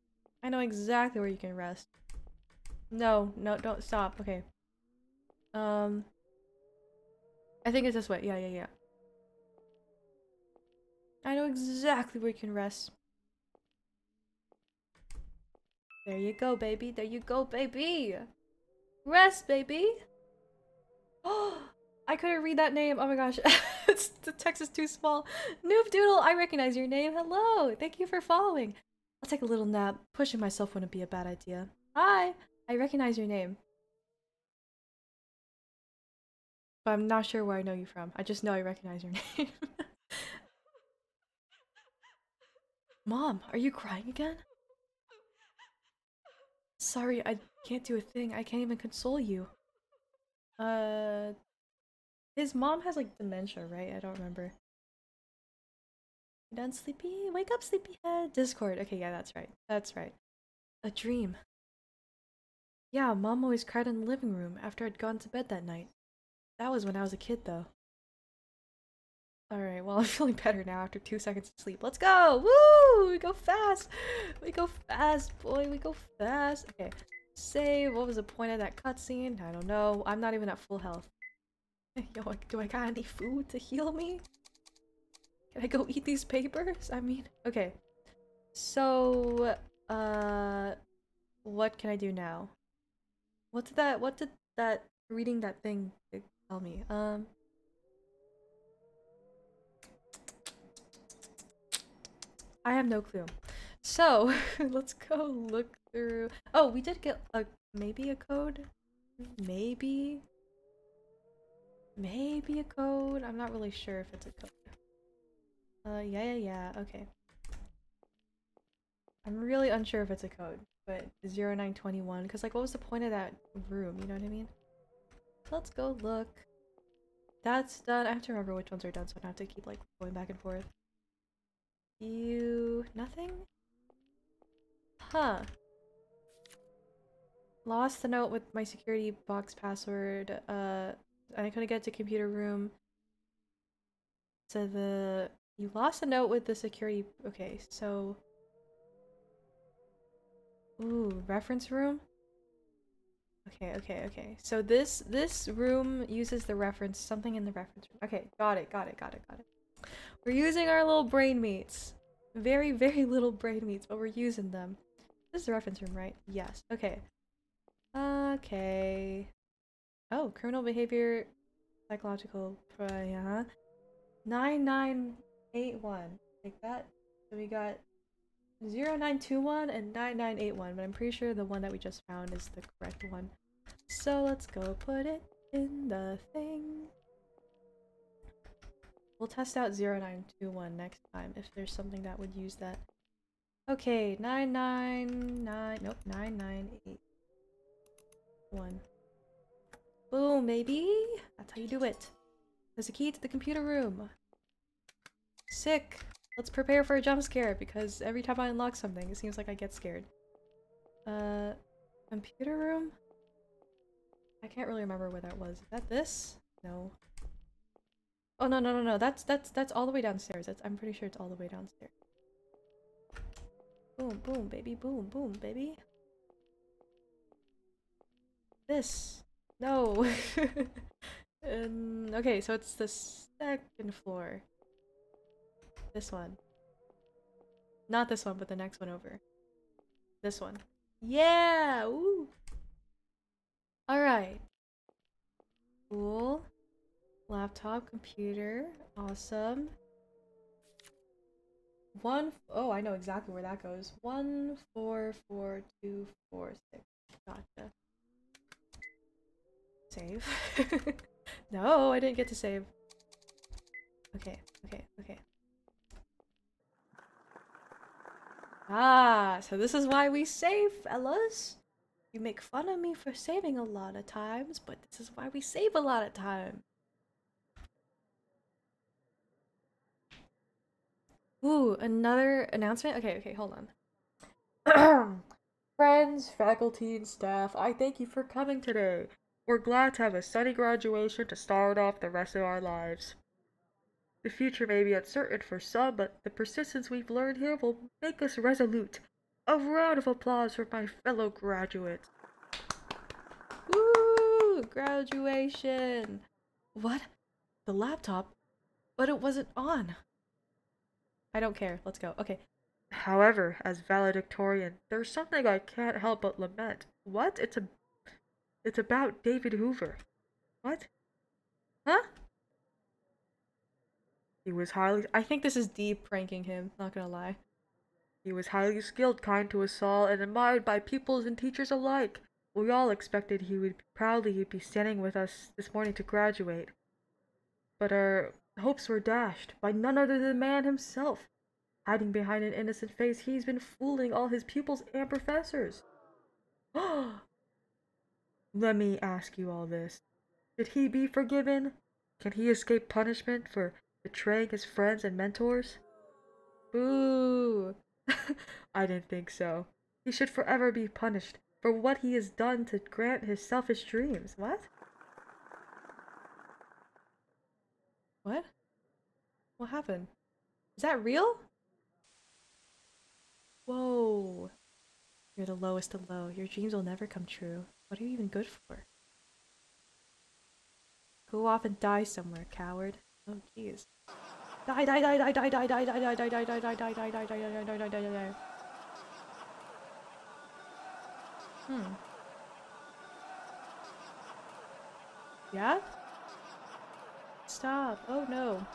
I know exactly where you can rest. No, no, don't stop. Okay. Um... I think it's this way. Yeah, yeah, yeah. I know exactly where you can rest. There you go, baby. There you go, baby. Rest, baby. Oh, I couldn't read that name. Oh my gosh. It's, the text is too small. Noob Doodle, I recognize your name. Hello. Thank you for following. I'll take a little nap. Pushing myself wouldn't be a bad idea. Hi. I recognize your name. But I'm not sure where I know you from. I just know I recognize your name. Mom, are you crying again? Sorry, I can't do a thing. I can't even console you. Uh... His mom has, like, dementia, right? I don't remember. Done, sleepy? Wake up, sleepyhead! Discord. Okay, yeah, that's right. That's right. A dream. Yeah, Mom always cried in the living room after I'd gone to bed that night. That was when I was a kid, though. Alright, well, I'm feeling better now after two seconds of sleep. Let's go! Woo! We go fast! We go fast, boy! We go fast! Okay, save. What was the point of that cutscene? I don't know. I'm not even at full health. Yo, do I got any food to heal me? Can I go eat these papers? I mean... Okay. So... Uh... What can I do now? What did that... What did that... Reading that thing tell me? Um... I have no clue. So, let's go look through... Oh, we did get a... maybe a code? Maybe? Maybe a code? I'm not really sure if it's a code. Uh, yeah, yeah, yeah, okay. I'm really unsure if it's a code, but zero nine twenty-one, because, like, what was the point of that room, you know what I mean? So let's go look. That's done. I have to remember which ones are done, so I don't have to keep, like, going back and forth. You... nothing? Huh. Lost the note with my security box password, uh, and I couldn't get to computer room. So the... You lost the note with the security... Okay, so... Ooh, reference room? Okay, okay, okay. So this, this room uses the reference, something in the reference room. Okay, got it, got it, got it, got it. We're using our little brain meats. Very, very little brain meats, but we're using them. This is the reference room, right? Yes. Okay. Okay. Oh, criminal behavior, psychological, uh, yeah. nine nine eight one. Take that. So we got zero nine two one and nine nine eight one, but I'm pretty sure the one that we just found is the correct one. So let's go put it in the thing. We'll test out zero nine two one next time if there's something that would use that. Okay, nine nine nine, nope, nine nine eight one. Boom, baby! That's how you do it. There's a key to the computer room. Sick. Let's prepare for a jump scare, because every time I unlock something, it seems like I get scared. Uh, computer room? I can't really remember where that was. Is that this? No. Oh, no, no, no, no. That's, that's, that's all the way downstairs. That's, I'm pretty sure it's all the way downstairs. Boom, boom, baby. Boom, boom, baby. This. No. um, okay, so it's the second floor. This one. Not this one, but the next one over. This one. Yeah! Woo! Alright. Cool. Laptop, computer. Awesome. One. Oh, I know exactly where that goes. one four four two four six. Gotcha. Save. No, I didn't get to save. Okay, okay, okay. Ah, so this is why we save, fellas. You make fun of me for saving a lot of times, but this is why we save a lot of time. Ooh, another announcement? Okay, okay, hold on. Friends, faculty, and staff, I thank you for coming today. We're glad to have a sunny graduation to start off the rest of our lives. The future may be uncertain for some, but the persistence we've learned here will make us resolute. A round of applause for my fellow graduates. Woo! Graduation! What? The laptop? But it wasn't on. I don't care. Let's go. Okay. However, as valedictorian, there's something I can't help but lament. What? It's a... It's about David Hoover. What? Huh? He was highly... I think this is Dee pranking him. Not gonna lie. He was highly skilled, kind to us all, and admired by pupils and teachers alike. We all expected he would proudly he'd be standing with us this morning to graduate. But our hopes were dashed by none other than the man himself. Hiding behind an innocent face, he's been fooling all his pupils and professors. Let me ask you all this. Should he be forgiven? Can he escape punishment for betraying his friends and mentors? Boo! I didn't think so. He should forever be punished for what he has done to grant his selfish dreams. What? What? What happened? Is that real? Whoa. You're the lowest of low. Your dreams will never come true. What are you even good for? Go off and die somewhere, coward. Oh, jeez. Die, die, die, die, die, die, die, die, die, die, die, die, die, die, die, die, die, die, die, die. Hmm. Yeah? Stop. Oh, no.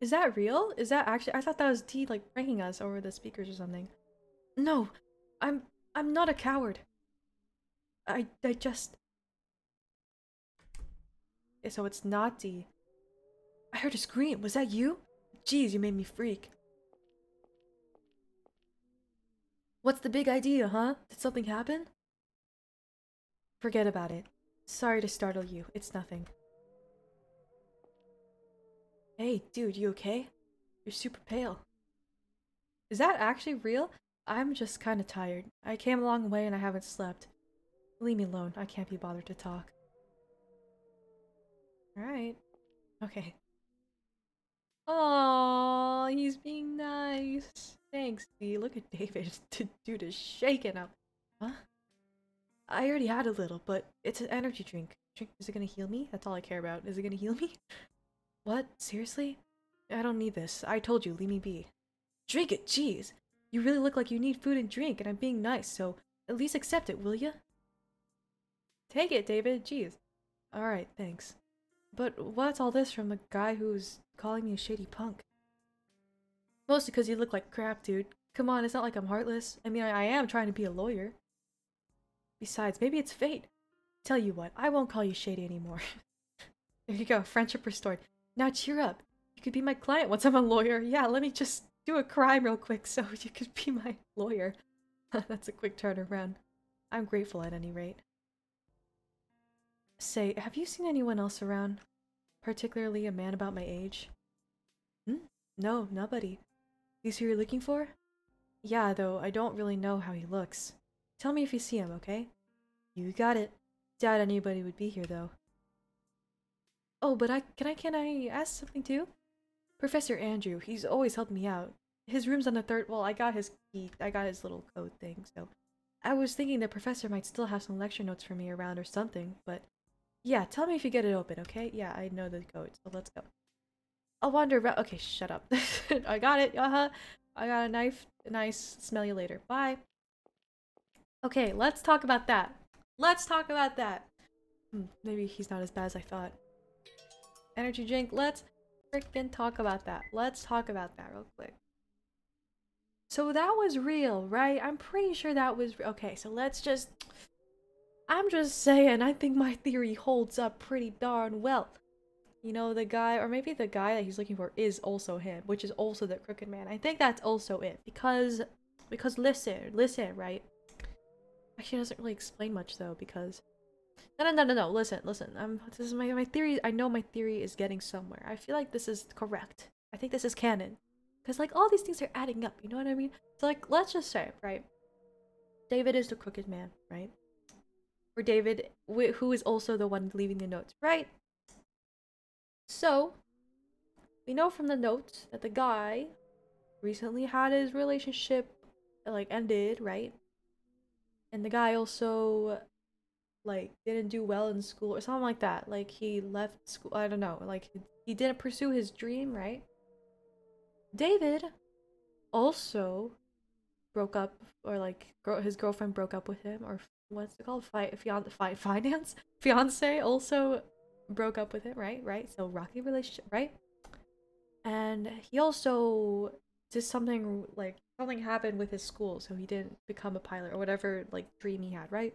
Is that real? Is that actually- I thought that was Dee, like, pranking us over the speakers or something. No! I'm- I'm not a coward. I- I just... So it's not Dee. I heard a scream. Was that you? Jeez, you made me freak. What's the big idea, huh? Did something happen? Forget about it. Sorry to startle you. It's nothing. Hey, dude, you okay? You're super pale. Is that actually real? I'm just kind of tired. I came a long way and I haven't slept. Leave me alone. I can't be bothered to talk. Alright. Okay. Aww, he's being nice. Thanks, Dee. Look at David. Dude is shaking up. Huh? I already had a little, but it's an energy drink. Drink. Is it gonna heal me? That's all I care about. Is it gonna heal me? What? Seriously? I don't need this. I told you, leave me be. Drink it, jeez! You really look like you need food and drink, and I'm being nice, so at least accept it, will ya? Take it, David. Jeez. Alright, thanks. But what's all this from a guy who's calling me a shady punk? Mostly because you look like crap, dude. Come on, it's not like I'm heartless. I mean, I, I am trying to be a lawyer. Besides, maybe it's fate. Tell you what, I won't call you shady anymore. There you go, friendship restored. Now cheer up. You could be my client once I'm a lawyer. Yeah, let me just do a crime real quick so you could be my lawyer. That's a quick turnaround. I'm grateful at any rate. Say, have you seen anyone else around? Particularly a man about my age? Hmm? No, nobody. He's who you're looking for? Yeah, though I don't really know how he looks. Tell me if you see him, okay? You got it. Doubt anybody would be here, though. Oh, but I can I can I ask something too? Professor Andrew, he's always helped me out. His room's on the third. Well, I got his key. I got his little code thing. So, I was thinking the professor might still have some lecture notes for me around or something, but. Yeah, tell me if you get it open, okay? Yeah, I know the code, so let's go. I'll wander around- okay, shut up. I got it, uh-huh. I got a knife. Nice. Smell you later. Bye. Okay, let's talk about that. Let's talk about that. Hmm, maybe he's not as bad as I thought. Energy drink, let's frickin' talk about that. Let's talk about that real quick. So that was real, right? I'm pretty sure that was- okay, so let's just- I'm just saying, I think my theory holds up pretty darn well. You know, the guy, or maybe the guy that he's looking for is also him, which is also the Crooked Man. I think that's also it, because, because listen, listen, right? Actually, it doesn't really explain much, though, because... No, no, no, no, no, listen, listen, um, this is my, my theory, I know my theory is getting somewhere. I feel like this is correct. I think this is canon. Because, like, all these things are adding up, you know what I mean? So, like, let's just say, right? David is the Crooked Man, right? Or David, wh who is also the one leaving the notes, right? So, we know from the notes that the guy recently had his relationship, like, ended, right? And the guy also, like, didn't do well in school or something like that. Like, he left school, I don't know, like, he didn't pursue his dream, right? David also broke up, or, like, gr his girlfriend broke up with him, or what's it called? Fi fian fi finance? Fiance also broke up with him, right? Right? So, rocky relationship, right? And he also did something, like, something happened with his school, so he didn't become a pilot or whatever, like, dream he had, right?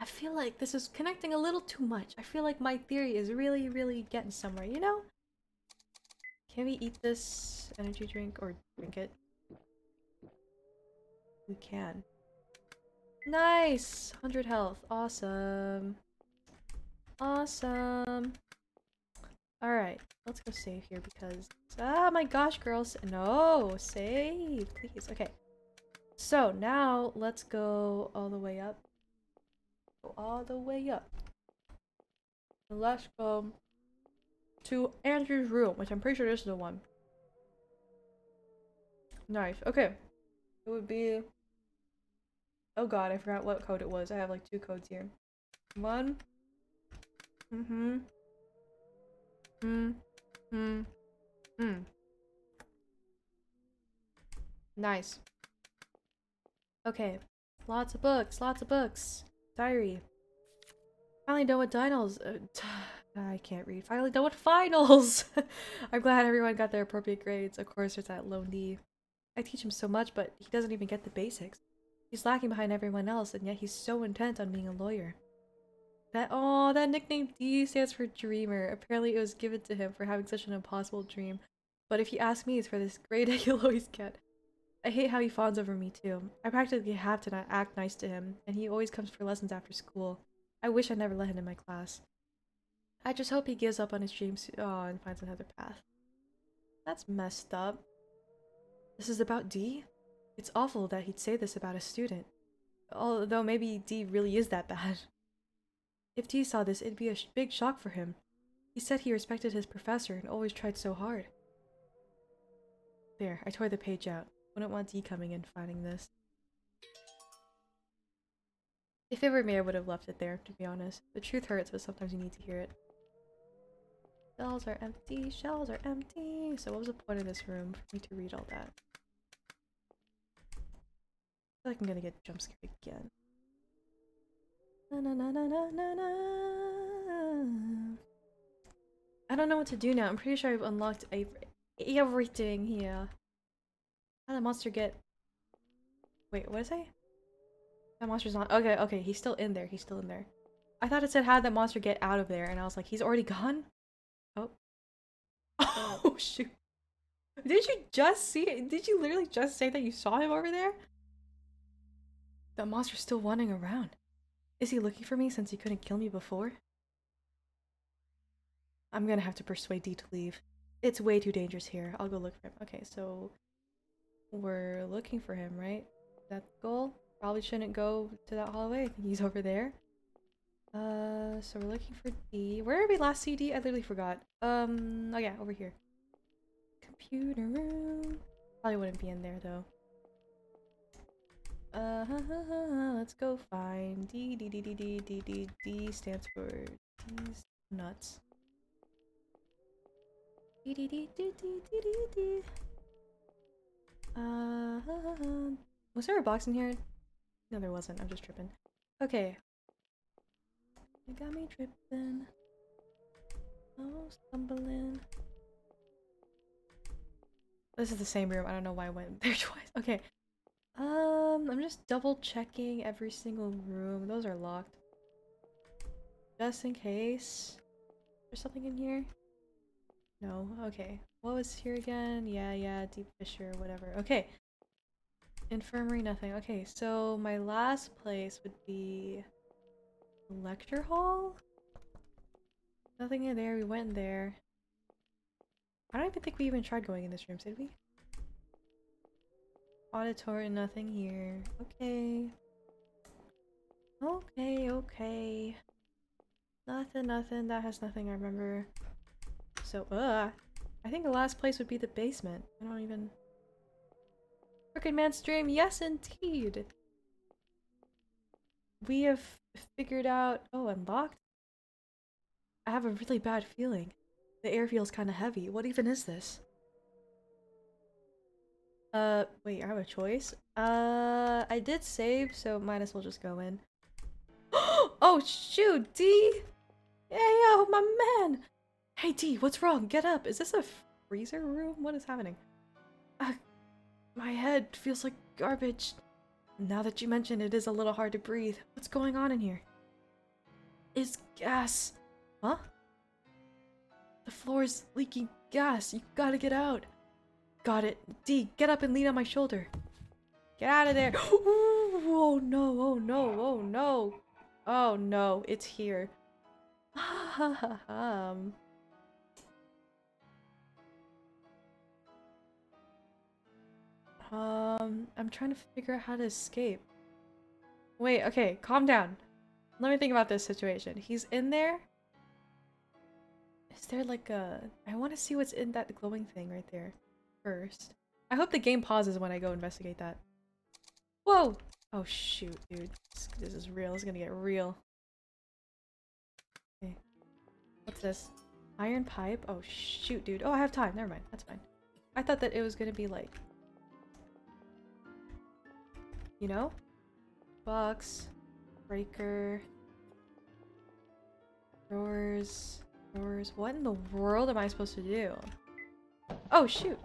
I feel like this is connecting a little too much. I feel like my theory is really, really getting somewhere, you know? Can we eat this energy drink or drink it? We can. Nice! one hundred health. Awesome. Awesome. Alright, let's go save here because... Ah, my gosh, girls. No, save, please. Okay. So, now let's go all the way up. Go all the way up. And let's go to Andrew's room, which I'm pretty sure this is the one. Nice. Okay. It would be... Oh god, I forgot what code it was. I have like two codes here. One. Mm-hmm. Hmm. Hmm. Hmm. Nice. Okay. Lots of books. Lots of books. Diary. Finally done with dinos. Uh, I can't read. Finally done with finals! I'm glad everyone got their appropriate grades. Of course, there's that lone Dee. I teach him so much, but he doesn't even get the basics. He's lacking behind everyone else, and yet he's so intent on being a lawyer. That- oh, that nickname Dee stands for Dreamer. Apparently it was given to him for having such an impossible dream. But if you ask me, it's for this grade that he'll always get. I hate how he fawns over me, too. I practically have to not act nice to him, and he always comes for lessons after school. I wish I never let him in my class. I just hope he gives up on his dreams oh, and finds another path. That's messed up. This is about Dee? It's awful that he'd say this about a student. Although maybe Dee really is that bad. If Dee saw this, it'd be a sh big shock for him. He said he respected his professor and always tried so hard. There, I tore the page out. Wouldn't want Dee coming in finding this. If it were me, I would have left it there, to be honest. The truth hurts, but sometimes you need to hear it. Shells are empty, shells are empty. So what was the point of this room for me to read all that? I feel like I'm gonna get jump scared again. Na, na, na, na, na, na. I don't know what to do now. I'm pretty sure I've unlocked everything here. How did the monster get... Wait, what did I say? That monster's not... Okay, okay, he's still in there. He's still in there. I thought it said how did that monster get out of there, and I was like, he's already gone? Oh. Oh, shoot. Did you just see it? Did you literally just say that you saw him over there? The monster's still wandering around. Is he looking for me since he couldn't kill me before? I'm gonna have to persuade Dee to leave. It's way too dangerous here. I'll go look for him. Okay, so... We're looking for him, right? That's the goal? Probably shouldn't go to that hallway. I think he's over there. Uh, so we're looking for Dee. Where did we last see Dee? I literally forgot. Um, oh yeah, over here. Computer room. Probably wouldn't be in there though. Uh, ha, ha, ha, ha. Let's go find Dee. Dee, Dee, Dee, Dee, Dee, Dee, Dee stands for Dee's nuts. Dee, Dee, Dee, Dee, Dee, Dee, Dee, Dee. Uh, ha, ha, ha. Was there a box in here? No, there wasn't. I'm just tripping. Okay. You got me tripping. Oh, stumbling. This is the same room. I don't know why I went there twice. Okay. Um, I'm just double checking every single room. Those are locked. Just in case. There's something in here? No. Okay. What was here again? Yeah, yeah. Deep fissure, whatever. Okay. Infirmary, nothing. Okay, so my last place would be lecture hall? Nothing in there. We went in there. I don't even think we even tried going in this room, did we? Auditorium, nothing here. Okay. Okay, okay. Nothing, nothing. That has nothing I remember. So, uh, I think the last place would be the basement. I don't even... Crooked Man's dream. Yes, indeed. We have figured out... Oh, unlocked? I have a really bad feeling. The air feels kind of heavy. What even is this? Uh, wait, I have a choice. Uh, I did save, so might as well just go in. Oh, shoot, Dee! Hey, oh, my man! Hey, Dee, what's wrong? Get up! Is this a freezer room? What is happening? Uh, my head feels like garbage. Now that you mention it, it is a little hard to breathe. What's going on in here? It's gas. Huh? The floor is leaking gas. You gotta get out. Got it. Dee, get up and lean on my shoulder. Get out of there. Ooh, oh no, oh no, oh no. Oh no, it's here. um. um, I'm trying to figure out how to escape. Wait, okay, calm down. Let me think about this situation. He's in there. Is there like a... I want to see what's in that glowing thing right there first. I hope the game pauses when I go investigate that. Whoa! Oh shoot, dude. This, this is real. This is gonna get real. Okay. What's this? Iron pipe? Oh shoot, dude. Oh, I have time. Never mind. That's fine. I thought that it was gonna be like... You know? Box. Breaker. Drawers. Doors. What in the world am I supposed to do? Oh shoot!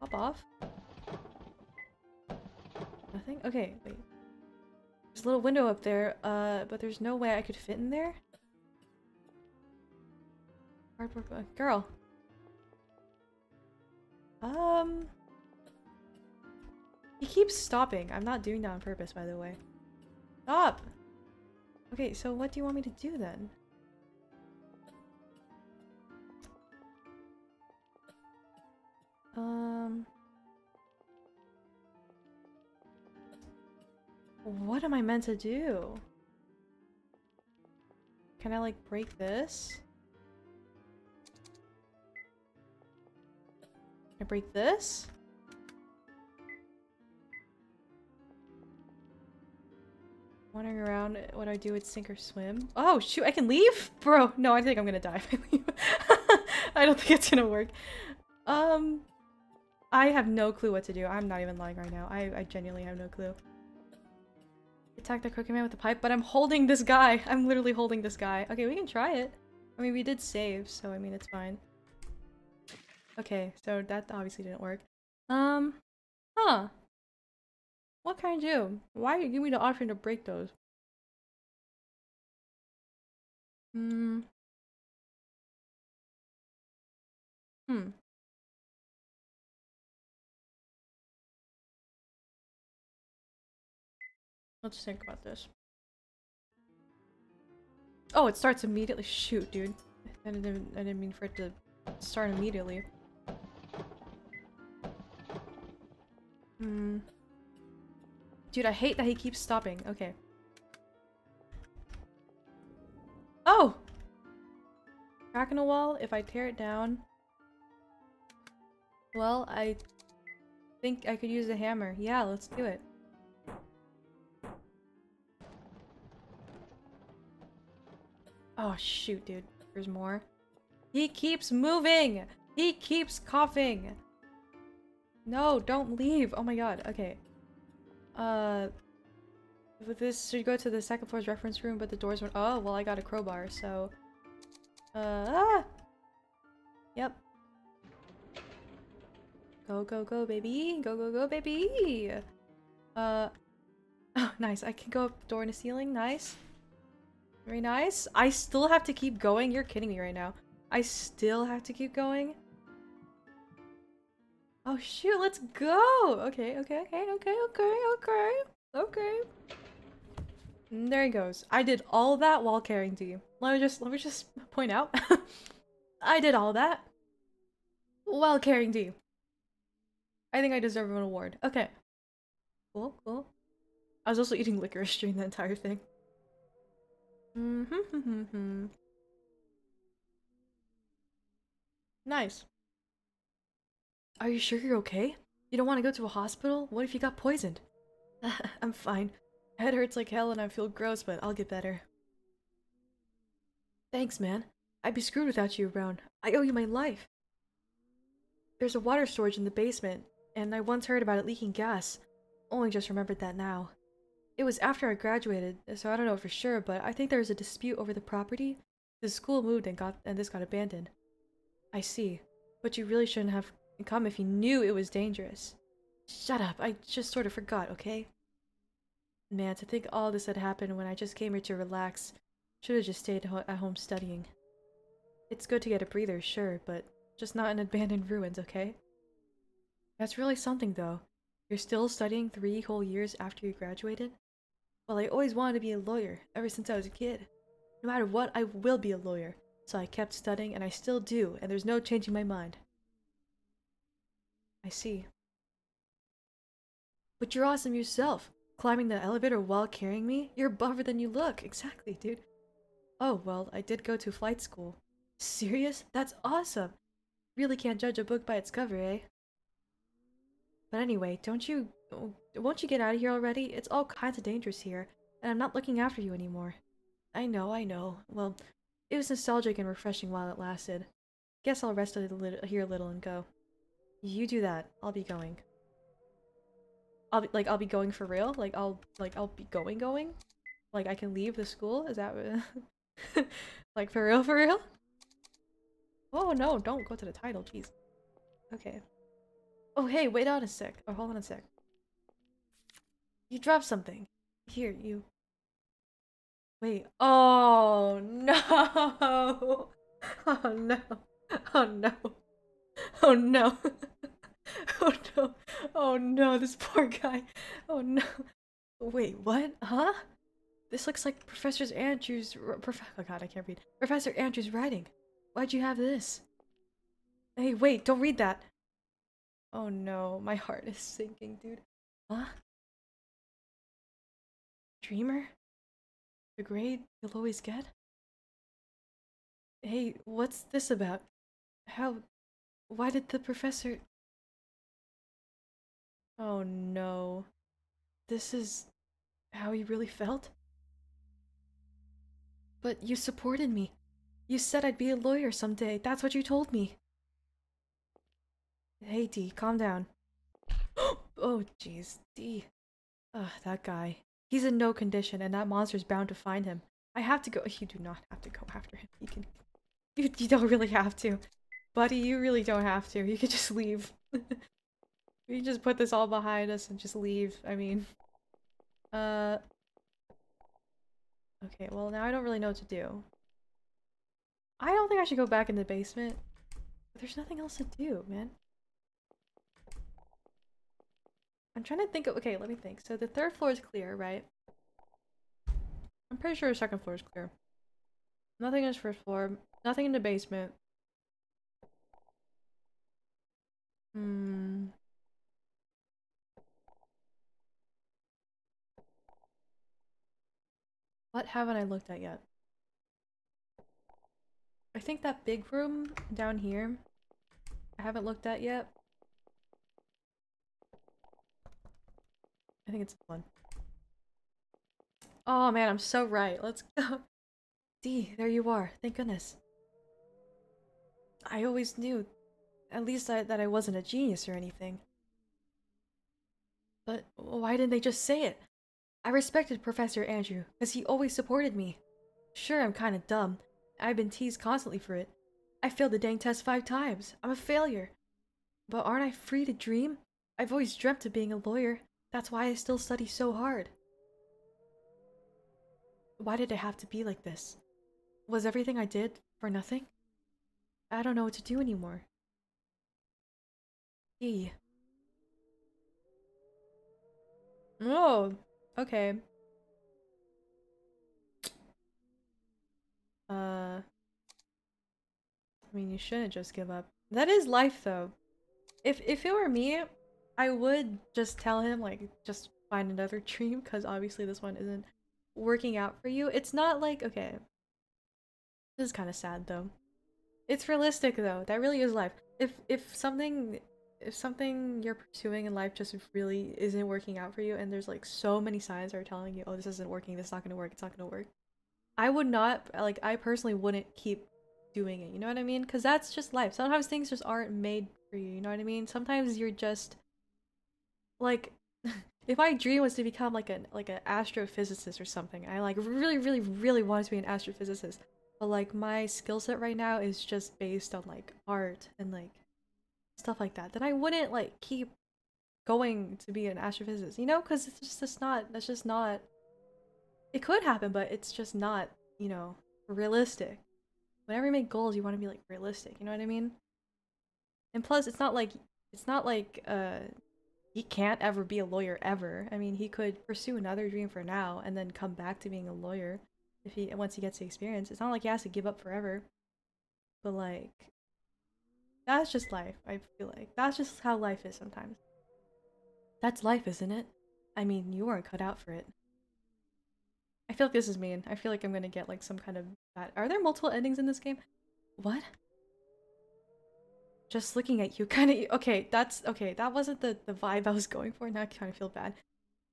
Hop off. Nothing? Okay, wait. There's a little window up there, uh, but there's no way I could fit in there? Cardboard girl! Um... He keeps stopping. I'm not doing that on purpose, by the way. Stop! Okay, so what do you want me to do then? Um... What am I meant to do? Can I, like, break this? Can I break this? Wandering around, what do I do with sink or swim? Oh, shoot, I can leave? Bro, no, I think I'm gonna die if I leave. I don't think it's gonna work. Um... I have no clue what to do. I'm not even lying right now. I, I genuinely have no clue. Attack the Crooked Man with the pipe, but I'm holding this guy. I'm literally holding this guy. Okay, we can try it. I mean, we did save, so I mean, it's fine. Okay, so that obviously didn't work. Um, huh. What can I do? Why do you give me the option to break those? Hmm. Hmm. Let's think about this. Oh, it starts immediately. Shoot, dude. I didn't, I didn't mean for it to start immediately. Hmm. Dude, I hate that he keeps stopping. Okay. Oh! Crack in a wall. If I tear it down... Well, I think I could use a hammer. Yeah, let's do it. Oh shoot, dude. There's more. He keeps moving! He keeps coughing! No, don't leave! Oh my god, okay. Uh... This should go to the second floor's reference room, but the doors went- Oh, well I got a crowbar, so... Uh... Ah! Yep. Go, go, go, baby! Go, go, go, baby! Uh, oh, nice. I can go up door in the ceiling. Nice. Very nice. I still have to keep going? You're kidding me right now. I still have to keep going? Oh shoot, let's go! Okay, okay, okay, okay, okay, okay, okay. And there he goes. I did all that while carrying Dee. Let me just let me just point out. I did all that while carrying Dee. I think I deserve an award. Okay. Cool, cool. I was also eating licorice during the entire thing. Mm-hmm. Nice. Are you sure you're okay? You don't want to go to a hospital? What if you got poisoned? I'm fine. Head hurts like hell and I feel gross, but I'll get better. Thanks, man. I'd be screwed without you around. I owe you my life. There's a water storage in the basement, and I once heard about it leaking gas. Only just remembered that now. It was after I graduated, so I don't know for sure, but I think there was a dispute over the property. The school moved and got and this got abandoned. I see. But you really shouldn't have come if you knew it was dangerous. Shut up, I just sort of forgot, okay? Man, to think all this had happened when I just came here to relax. Should have just stayed ho- at home studying. It's good to get a breather, sure, but just not in abandoned ruins, okay? That's really something, though. You're still studying three whole years after you graduated? Well, I always wanted to be a lawyer, ever since I was a kid. No matter what, I will be a lawyer. So I kept studying, and I still do, and there's no changing my mind. I see. But you're awesome yourself. Climbing the elevator while carrying me? You're buffer than you look. Exactly, dude. Oh, well, I did go to flight school. Serious? That's awesome. Really can't judge a book by its cover, eh? But anyway, don't you... won't you get out of here already? It's all kinds of dangerous here, and I'm not looking after you anymore. I know, I know. Well, it was nostalgic and refreshing while it lasted. Guess I'll rest a little, here a little and go. You do that. I'll be going. I'll be like I'll be going for real. Like I'll like I'll be going going. Like I can leave the school. Is that like for real for real? Oh no! Don't go to the title. Jeez. Okay. Oh hey, wait on a sec. Oh hold on a sec. You dropped something. Here you. Wait. Oh no! Oh no! Oh no! Oh no. Oh no. Oh no, this poor guy. Oh no. Wait, what? Huh? This looks like Professor Andrew's... Prof oh god, I can't read. Professor Andrew's writing. Why'd you have this? Hey, wait, don't read that. Oh no, my heart is sinking, dude. Huh? Dreamer? The grade you'll always get? Hey, what's this about? How... Why did the professor... Oh no. This is how you really felt? But you supported me. You said I'd be a lawyer someday. That's what you told me. Hey Dee, calm down. Oh jeez, Dee. Ugh, that guy. He's in no condition and that monster's bound to find him. I have to go- You do not have to go after him. You can- You, you don't really have to. Buddy, you really don't have to. You could just leave. We can just put this all behind us and just leave. I mean... Uh... Okay, well now I don't really know what to do. I don't think I should go back in the basement. But there's nothing else to do, man. I'm trying to think of- okay, let me think. So the third floor is clear, right? I'm pretty sure the second floor is clear. Nothing in the first floor. Nothing in the basement. Hmm. What haven't I looked at yet? I think that big room down here I haven't looked at yet. I think it's one. Oh man, I'm so right. Let's go. Dee, there you are. Thank goodness. I always knew. At least I, that I wasn't a genius or anything. But why didn't they just say it? I respected Professor Andrew, because he always supported me. Sure, I'm kinda dumb. I've been teased constantly for it. I failed the dang test five times. I'm a failure. But aren't I free to dream? I've always dreamt of being a lawyer. That's why I still study so hard. Why did it have to be like this? Was everything I did for nothing? I don't know what to do anymore. E. Oh, okay. Uh, I mean, you shouldn't just give up. That is life, though. If if it were me, I would just tell him, like, just find another dream, because obviously this one isn't working out for you. It's not like, okay. This is kind of sad, though. It's realistic, though. That really is life. If if something if something you're pursuing in life just really isn't working out for you, and there's like so many signs that are telling you, oh, this isn't working, this is not gonna work, it's not gonna work, I would not, like, I personally wouldn't keep doing it, you know what I mean? Because that's just life. Sometimes things just aren't made for you, you know what I mean? Sometimes you're just like, if my dream was to become like an like an astrophysicist or something, I like really really really wanted to be an astrophysicist, but like my skill set right now is just based on like art and like stuff like that, then I wouldn't like keep going to be an astrophysicist, you know, because it's just it's not that's just not it could happen, but it's just not, you know, realistic. Whenever you make goals, you want to be like realistic, you know what I mean? And plus, it's not like it's not like uh he can't ever be a lawyer ever. I mean, he could pursue another dream for now and then come back to being a lawyer if he once he gets the experience. It's not like he has to give up forever, but like, that's just life, I feel like. That's just how life is sometimes. That's life, isn't it? I mean, you weren't cut out for it. I feel like this is mean. I feel like I'm gonna get like some kind of bad- Are there multiple endings in this game? What? Just looking at you kind of- Okay, that's- Okay, that wasn't the, the vibe I was going for. Now I kind of feel bad.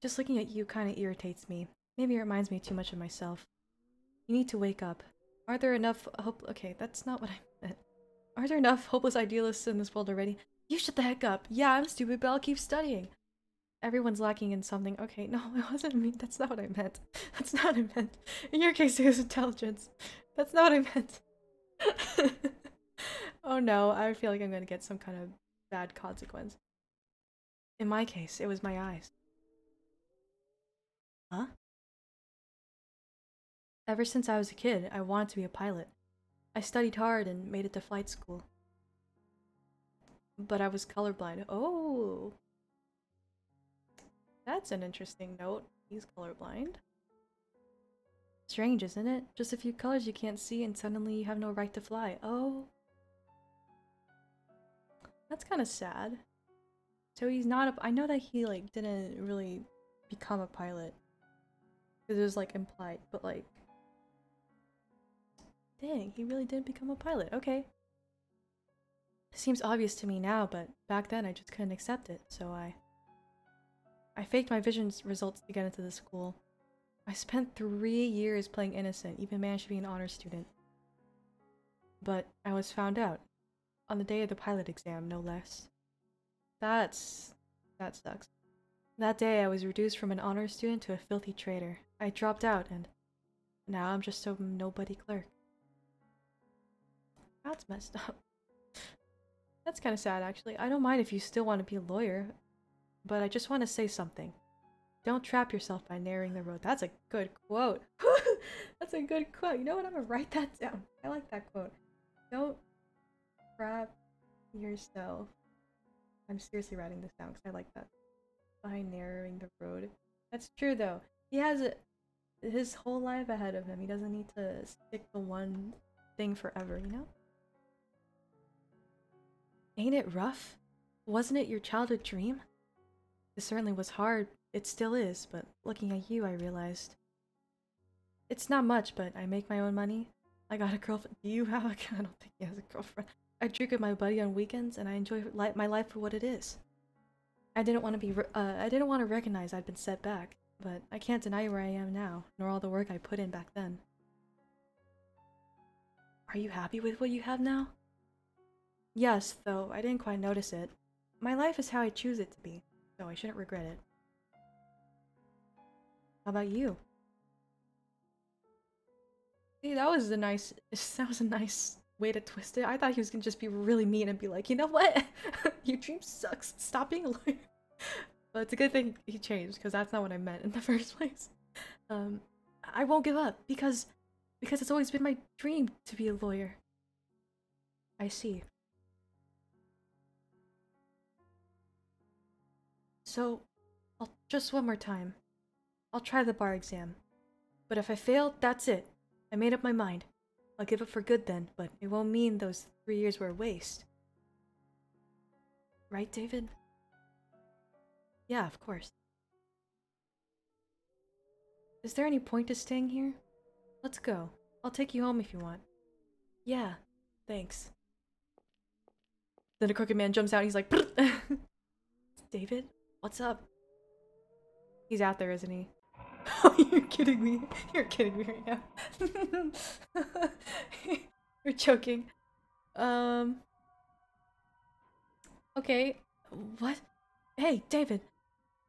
Just looking at you kind of irritates me. Maybe it reminds me too much of myself. You need to wake up. Are there enough hope- Okay, that's not what I meant. Are there enough hopeless idealists in this world already? You shut the heck up! Yeah, I'm stupid, but I'll keep studying! Everyone's lacking in something. Okay, no, it wasn't me. That's not what I meant. That's not what I meant. In your case, it was intelligence. That's not what I meant. Oh no, I feel like I'm gonna get some kind of bad consequence. In my case, it was my eyes. Huh? Ever since I was a kid, I wanted to be a pilot. I studied hard and made it to flight school. But I was colorblind. Oh! That's an interesting note. He's colorblind. Strange, isn't it? Just a few colors you can't see and suddenly you have no right to fly. Oh! That's kind of sad. So he's not a- I know that he, like, didn't really become a pilot. Because it was, like, implied, but, like, dang, he really did become a pilot. Okay. Seems obvious to me now, but back then I just couldn't accept it, so I... I faked my vision results to get into the school. I spent three years playing innocent, even managed to be an honor student. But I was found out. On the day of the pilot exam, no less. That's... that sucks. That day I was reduced from an honor student to a filthy traitor. I dropped out, and now I'm just a nobody clerk. That's messed up. That's kind of sad, actually. I don't mind if you still want to be a lawyer, but I just want to say something. Don't trap yourself by narrowing the road. That's a good quote. That's a good quote. You know what? I'm gonna write that down. I like that quote. Don't trap yourself. I'm seriously writing this down because I like that. By narrowing the road. That's true, though. He has a, his whole life ahead of him. He doesn't need to stick to one thing forever, you know? Ain't it rough? Wasn't it your childhood dream? It certainly was hard. It still is, but looking at you, I realized. It's not much, but I make my own money. I got a girlfriend. Do you have a girlfriend? I don't think he has a girlfriend. I drink with my buddy on weekends, and I enjoy li my life for what it is. I didn't want to be. Re uh, I didn't want to recognize I'd been set back, but I can't deny where I am now, nor all the work I put in back then. Are you happy with what you have now? Yes, though I didn't quite notice it. My life is how I choose it to be, so I shouldn't regret it. How about you? See, that was a nice- that was a nice way to twist it. I thought he was gonna just be really mean and be like, you know what? Your dream sucks. Stop being a lawyer. Well, it's a good thing he changed, because that's not what I meant in the first place. Um, I won't give up, because, because it's always been my dream to be a lawyer. I see. So, I'll just one more time. I'll try the bar exam. But if I fail, that's it. I made up my mind. I'll give up for good then, but it won't mean those three years were a waste. Right, David? Yeah, of course. Is there any point to staying here? Let's go. I'll take you home if you want. Yeah, thanks. Then the crooked man jumps out and he's like, David, what's up? He's out there, isn't he? Oh, you're kidding me. You're kidding me right now. You're joking. Um... Okay. What? Hey, David!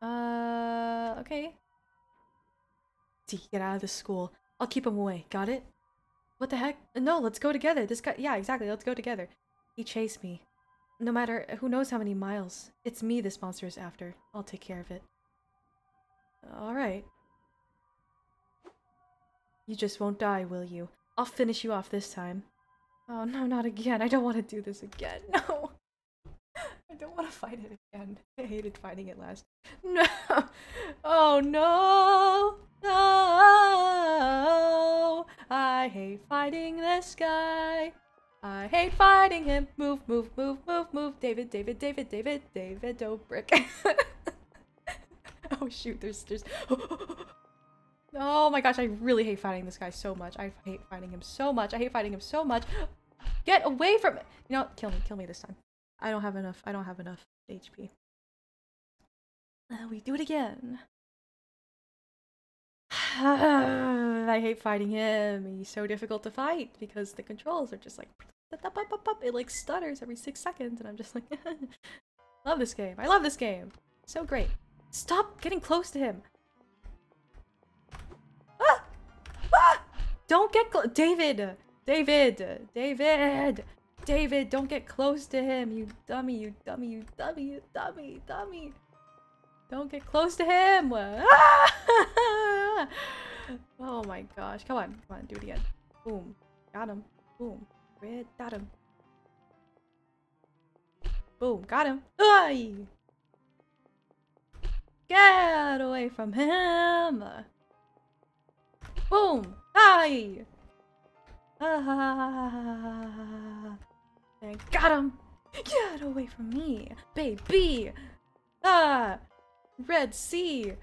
Uh, okay. Dee, get out of the school. I'll keep him away. Got it? What the heck? No, let's go together. This guy- yeah, exactly. Let's go together. He chased me. No matter who knows how many miles. It's me this monster is after. I'll take care of it. Alright. You just won't die, will you? I'll finish you off this time. Oh, no, not again. I don't want to do this again. No! I don't want to fight it again. I hated fighting it last. No! Oh, no! No! I hate fighting this guy. I hate fighting him. Move, move, move, move, move. David, David, David, David, David Dobrik. Oh, shoot. There's... there's... Oh my gosh, I really hate fighting this guy so much. I hate fighting him so much. I hate fighting him so much. Get away from it! You know, kill me. Kill me this time. I don't have enough. I don't have enough H P. Uh, we do it again. I hate fighting him. He's so difficult to fight because the controls are just like... It like stutters every six seconds and I'm just like... Love this game. I love this game. So great. Stop getting close to him. Ah! Ah! Don't get close. David! David! David! David, don't get close to him, you dummy, you dummy, you dummy, you dummy, dummy. Don't get close to him. Ah! Oh my gosh. Come on. Come on, do it again. Boom. Got him. Boom. Red got him. Boom. Got him. Ay! Get away from him. Boom. Ay! Ah! I got him! Get away from me, baby! Ah! Red Sea!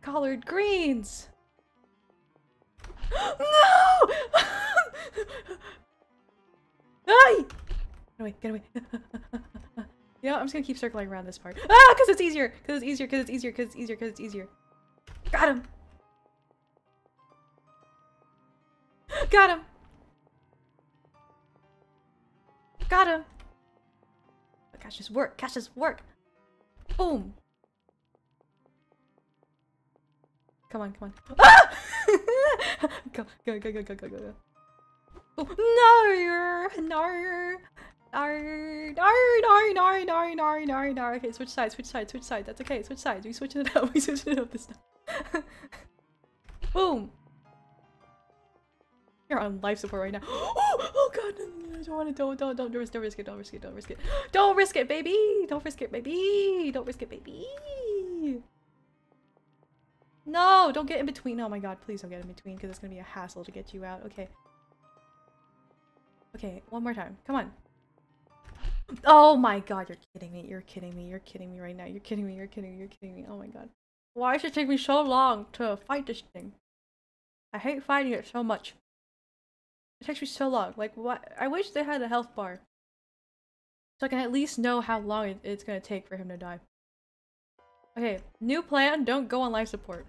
Collard greens! No! Ay! Get away, get away. You know, I'm just gonna keep circling around this part. Ah! Because it's easier! Because it's easier, because it's easier, because it's easier, because it's easier. Got him! Got him! Got him! But catch this work! Catch this work! Boom! Come on, come on. Ah! Go, go, go, go, go, go, go. Oh, no! No! No! No! No! No! No! No! No! Okay, switch sides, switch sides, switch sides. That's okay, switch sides. We switching it up. We switching it up this time. Boom! You're on life support right now. Oh, oh god, no, no, no, I don't want to. Don't, don't, don't, don't risk, don't risk it. Don't risk it. Don't risk it. Don't risk it, baby. Don't risk it, baby. Don't risk it, baby. No, don't get in between. Oh my god, please don't get in between because it's gonna be a hassle to get you out. Okay. Okay, one more time. Come on. Oh my god, you're kidding me. You're kidding me. You're kidding me right now. You're kidding me. You're kidding me. You're kidding me. Oh my god. Why should it take me so long to fight this thing? I hate fighting it so much. It takes me so long. Like, what? I wish they had a health bar. So I can at least know how long it's gonna take for him to die. Okay, new plan, don't go on life support.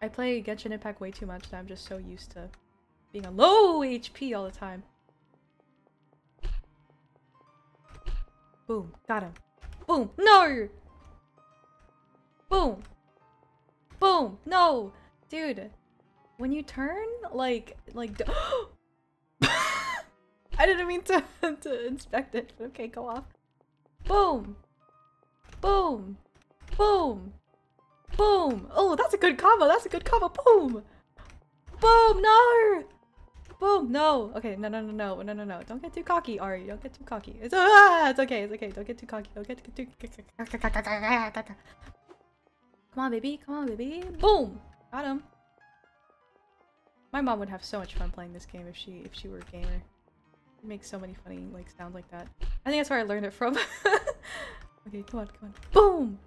I play Genshin Impact way too much that I'm just so used to being on low H P all the time. Boom, got him. Boom, no! Boom! Boom! No! Dude, when you turn, like, like, I I didn't mean to, to inspect it. Okay, go off. Boom! Boom! Boom! Boom! Oh, that's a good combo! That's a good combo! Boom! Boom! No! Boom! No! Okay, no, no, no, no, no, no, no. Don't get too cocky, Ari. Don't get too cocky. It's, ah, it's okay, it's okay. Don't get too cocky. Don't get too cocky. Come on, baby. Come on, baby. Boom! Got him. My mom would have so much fun playing this game if she if she were a gamer. It makes so many funny like sounds like that. I think that's where I learned it from. Okay, come on, come on. Boom!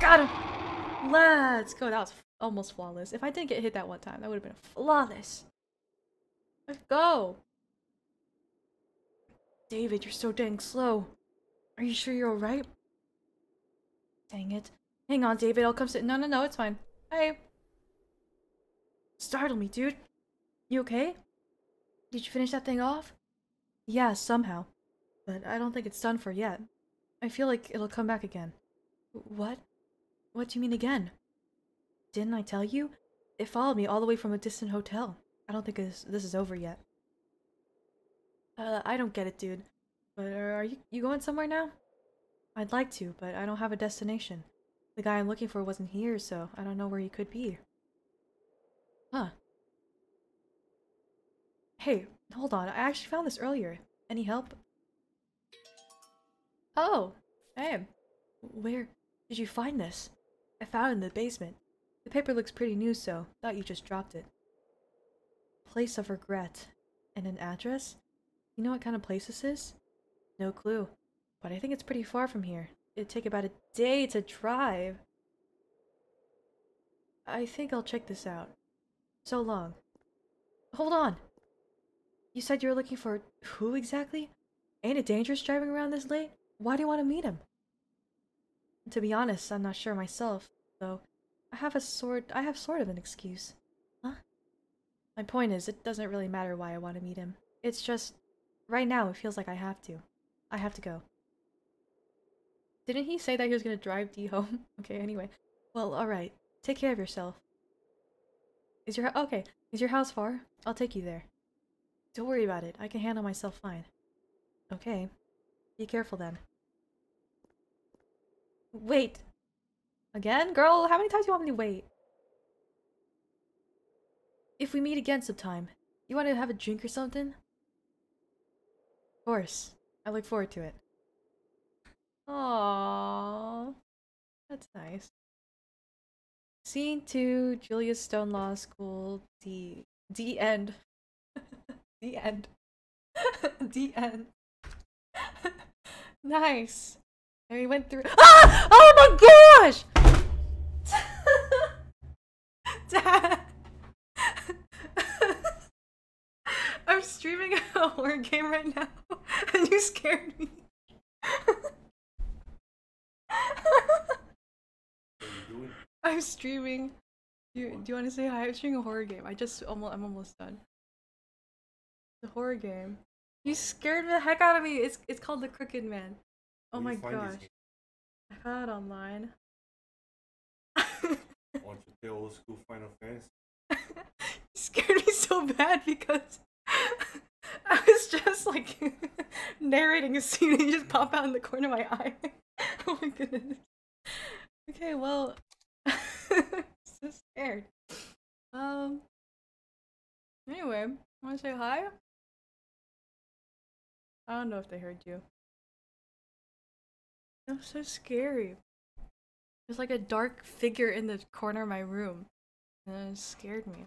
Got him! Let's go. That was almost flawless. If I didn't get hit that one time, that would have been flawless. Let's go! David, you're so dang slow. Are you sure you're alright? Dang it. Hang on, David, I'll come sit- No, no, no, it's fine. Hey! Startle me, dude. You okay? Did you finish that thing off? Yeah, somehow. But I don't think it's done for yet. I feel like it'll come back again. What? What do you mean again? Didn't I tell you? It followed me all the way from a distant hotel. I don't think this, this is over yet. Uh, I don't get it, dude. But are you, you going somewhere now? I'd like to, but I don't have a destination. The guy I'm looking for wasn't here, so I don't know where he could be. Huh. Hey, hold on. I actually found this earlier. Any help? Oh, hey. Where did you find this? I found it in the basement. The paper looks pretty new, so thought you just dropped it. Place of regret. And an address? You know what kind of place this is? No clue. But I think it's pretty far from here. It'd take about a day to drive. I think I'll check this out. So long. Hold on! You said you were looking for who exactly? Ain't it dangerous driving around this late? Why do you want to meet him? To be honest, I'm not sure myself, though. I have a sort I have sort of an excuse. Huh? My point is, it doesn't really matter why I want to meet him. It's just, right now it feels like I have to. I have to go. Didn't he say that he was going to drive Dee home? Okay, anyway. Well, alright. Take care of yourself. Is your- okay. Is your house far? I'll take you there. Don't worry about it. I can handle myself fine. Okay. Be careful then. Wait! Again? Girl, how many times do you want me to wait? If we meet again sometime, you want to have a drink or something? Of course. I look forward to it. Aww. That's nice. Scene two, Julius Stone Law School, D. D. End. The end. The end. Nice. And we went through. Ah! Oh my gosh! Dad. I'm streaming a horror game right now, and you scared me. I'm streaming. Do you, do you want to say hi? I'm streaming a horror game. I just almost. I'm almost done. The horror game. You scared the heck out of me. It's it's called The Crooked Man. Oh my gosh. I found it online. Why don't you play old school Final Fantasy? You scared me so bad because I was just like narrating a scene and you just pop out in the corner of my eye. Oh my goodness. Okay, well, so scared. Um. Anyway, wanna say hi? I don't know if they heard you. That was so scary. There's like a dark figure in the corner of my room. And it scared me.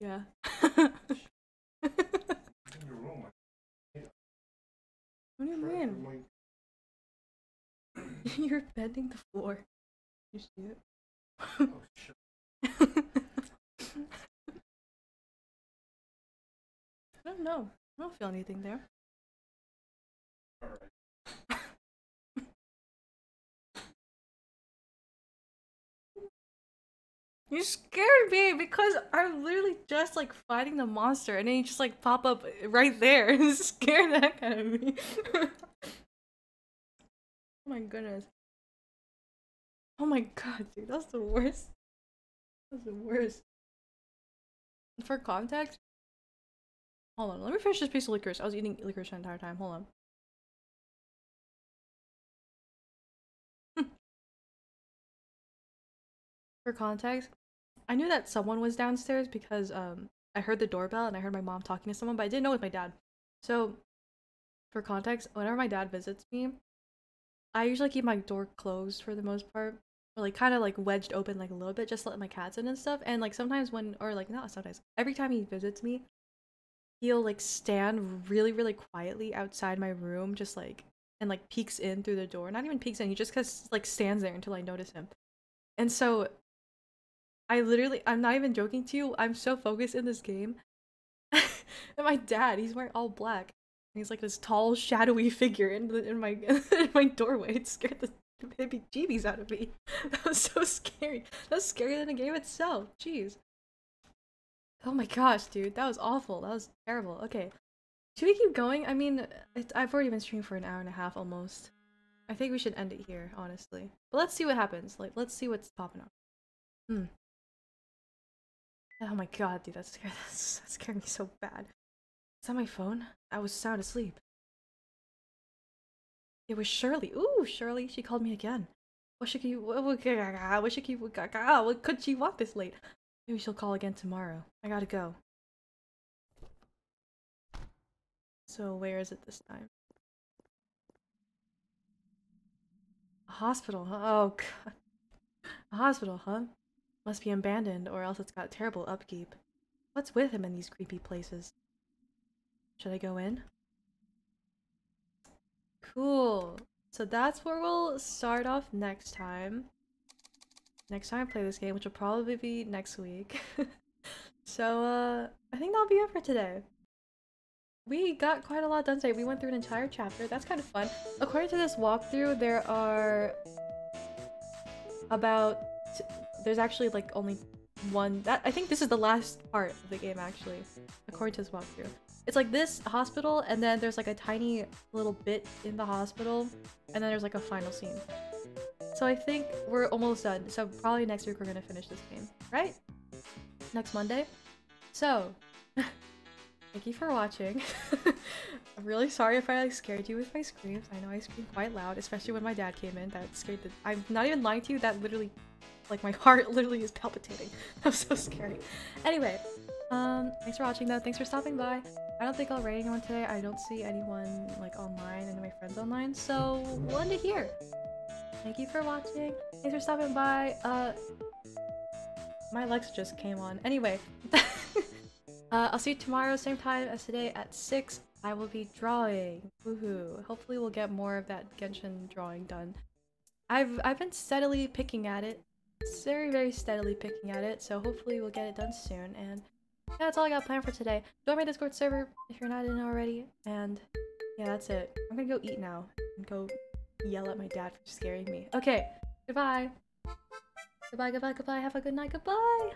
Yeah. What do you mean? You're bending the floor. You see it? Oh, shit. I don't know. I don't feel anything there. All right. You scared me because I'm literally just like fighting the monster and then you just like pop up right there and scare the heck out of me. Oh my goodness. Oh my god, dude, that's the worst. That's the worst. for context. Hold on, let me finish this piece of licorice. I was eating licorice the entire time. Hold on. For context, I knew that someone was downstairs because um, I heard the doorbell and I heard my mom talking to someone, but I didn't know it was my dad. So, for context, whenever my dad visits me, I usually keep my door closed for the most part, or like kind of like wedged open like a little bit, just let my cats in and stuff. And like sometimes when, or like not sometimes, every time he visits me, he'll like stand really, really quietly outside my room, just like, and like peeks in through the door. Not even peeks in, he just cause, like stands there until I notice him. And so, I literally, I'm not even joking to you, I'm so focused in this game. And my dad, he's wearing all black. And he's like this tall, shadowy figure in, the, in, my, in my doorway. It scared the baby jeebies out of me. That was so scary. That was scarier than the game itself. Jeez. Oh my gosh, dude. That was awful. That was terrible. Okay. Should we keep going? I mean, it, I've already been streaming for an hour and a half almost. I think we should end it here, honestly. But let's see what happens. Like, let's see what's popping up. Hmm. Oh my god, dude, that scared, that scared me so bad. Is that my phone? I was sound asleep. It was Shirley. Ooh, Shirley, she called me again. What should you, what should you, what could she want this late? Maybe she'll call again tomorrow. I gotta go. So where is it this time? A hospital, huh? Oh god. A hospital, huh? Must be abandoned, or else it's got terrible upkeep. What's with him in these creepy places? Should I go in? Cool. So that's where we'll start off next time. Next time I play this game, which will probably be next week. So, uh, I think that'll be it for today. We got quite a lot done today. We went through an entire chapter. That's kind of fun. According to this walkthrough, there are about... There's actually like only one that I think this is the last part of the game actually, according to this walkthrough. It's like this hospital, and then there's like a tiny little bit in the hospital, and then there's like a final scene. So I think we're almost done. So probably next week we're gonna finish this game, right? Next Monday. So thank you for watching. I'm really sorry if I like scared you with my screams. I know I screamed quite loud, especially when my dad came in. That scared the I'm not even lying to you, that literally like, my heart literally is palpitating. That was so scary. Anyway, um, thanks for watching, though. Thanks for stopping by. I don't think I'll raid anyone today. I don't see anyone, like, online, and my friends online, so we'll end it here. Thank you for watching. Thanks for stopping by. Uh, my Alexa just came on. Anyway, uh, I'll see you tomorrow, same time as today at six. I will be drawing. Woohoo. Hopefully we'll get more of that Genshin drawing done. I've, I've been steadily picking at it. very very steadily picking at it, so hopefully we'll get it done soon. And yeah, that's all I got planned for today. Join my Discord server if you're not in already, and yeah, that's it. I'm gonna go eat now and go yell at my dad for scaring me. Okay, goodbye, goodbye, goodbye, goodbye. Have a good night. Goodbye.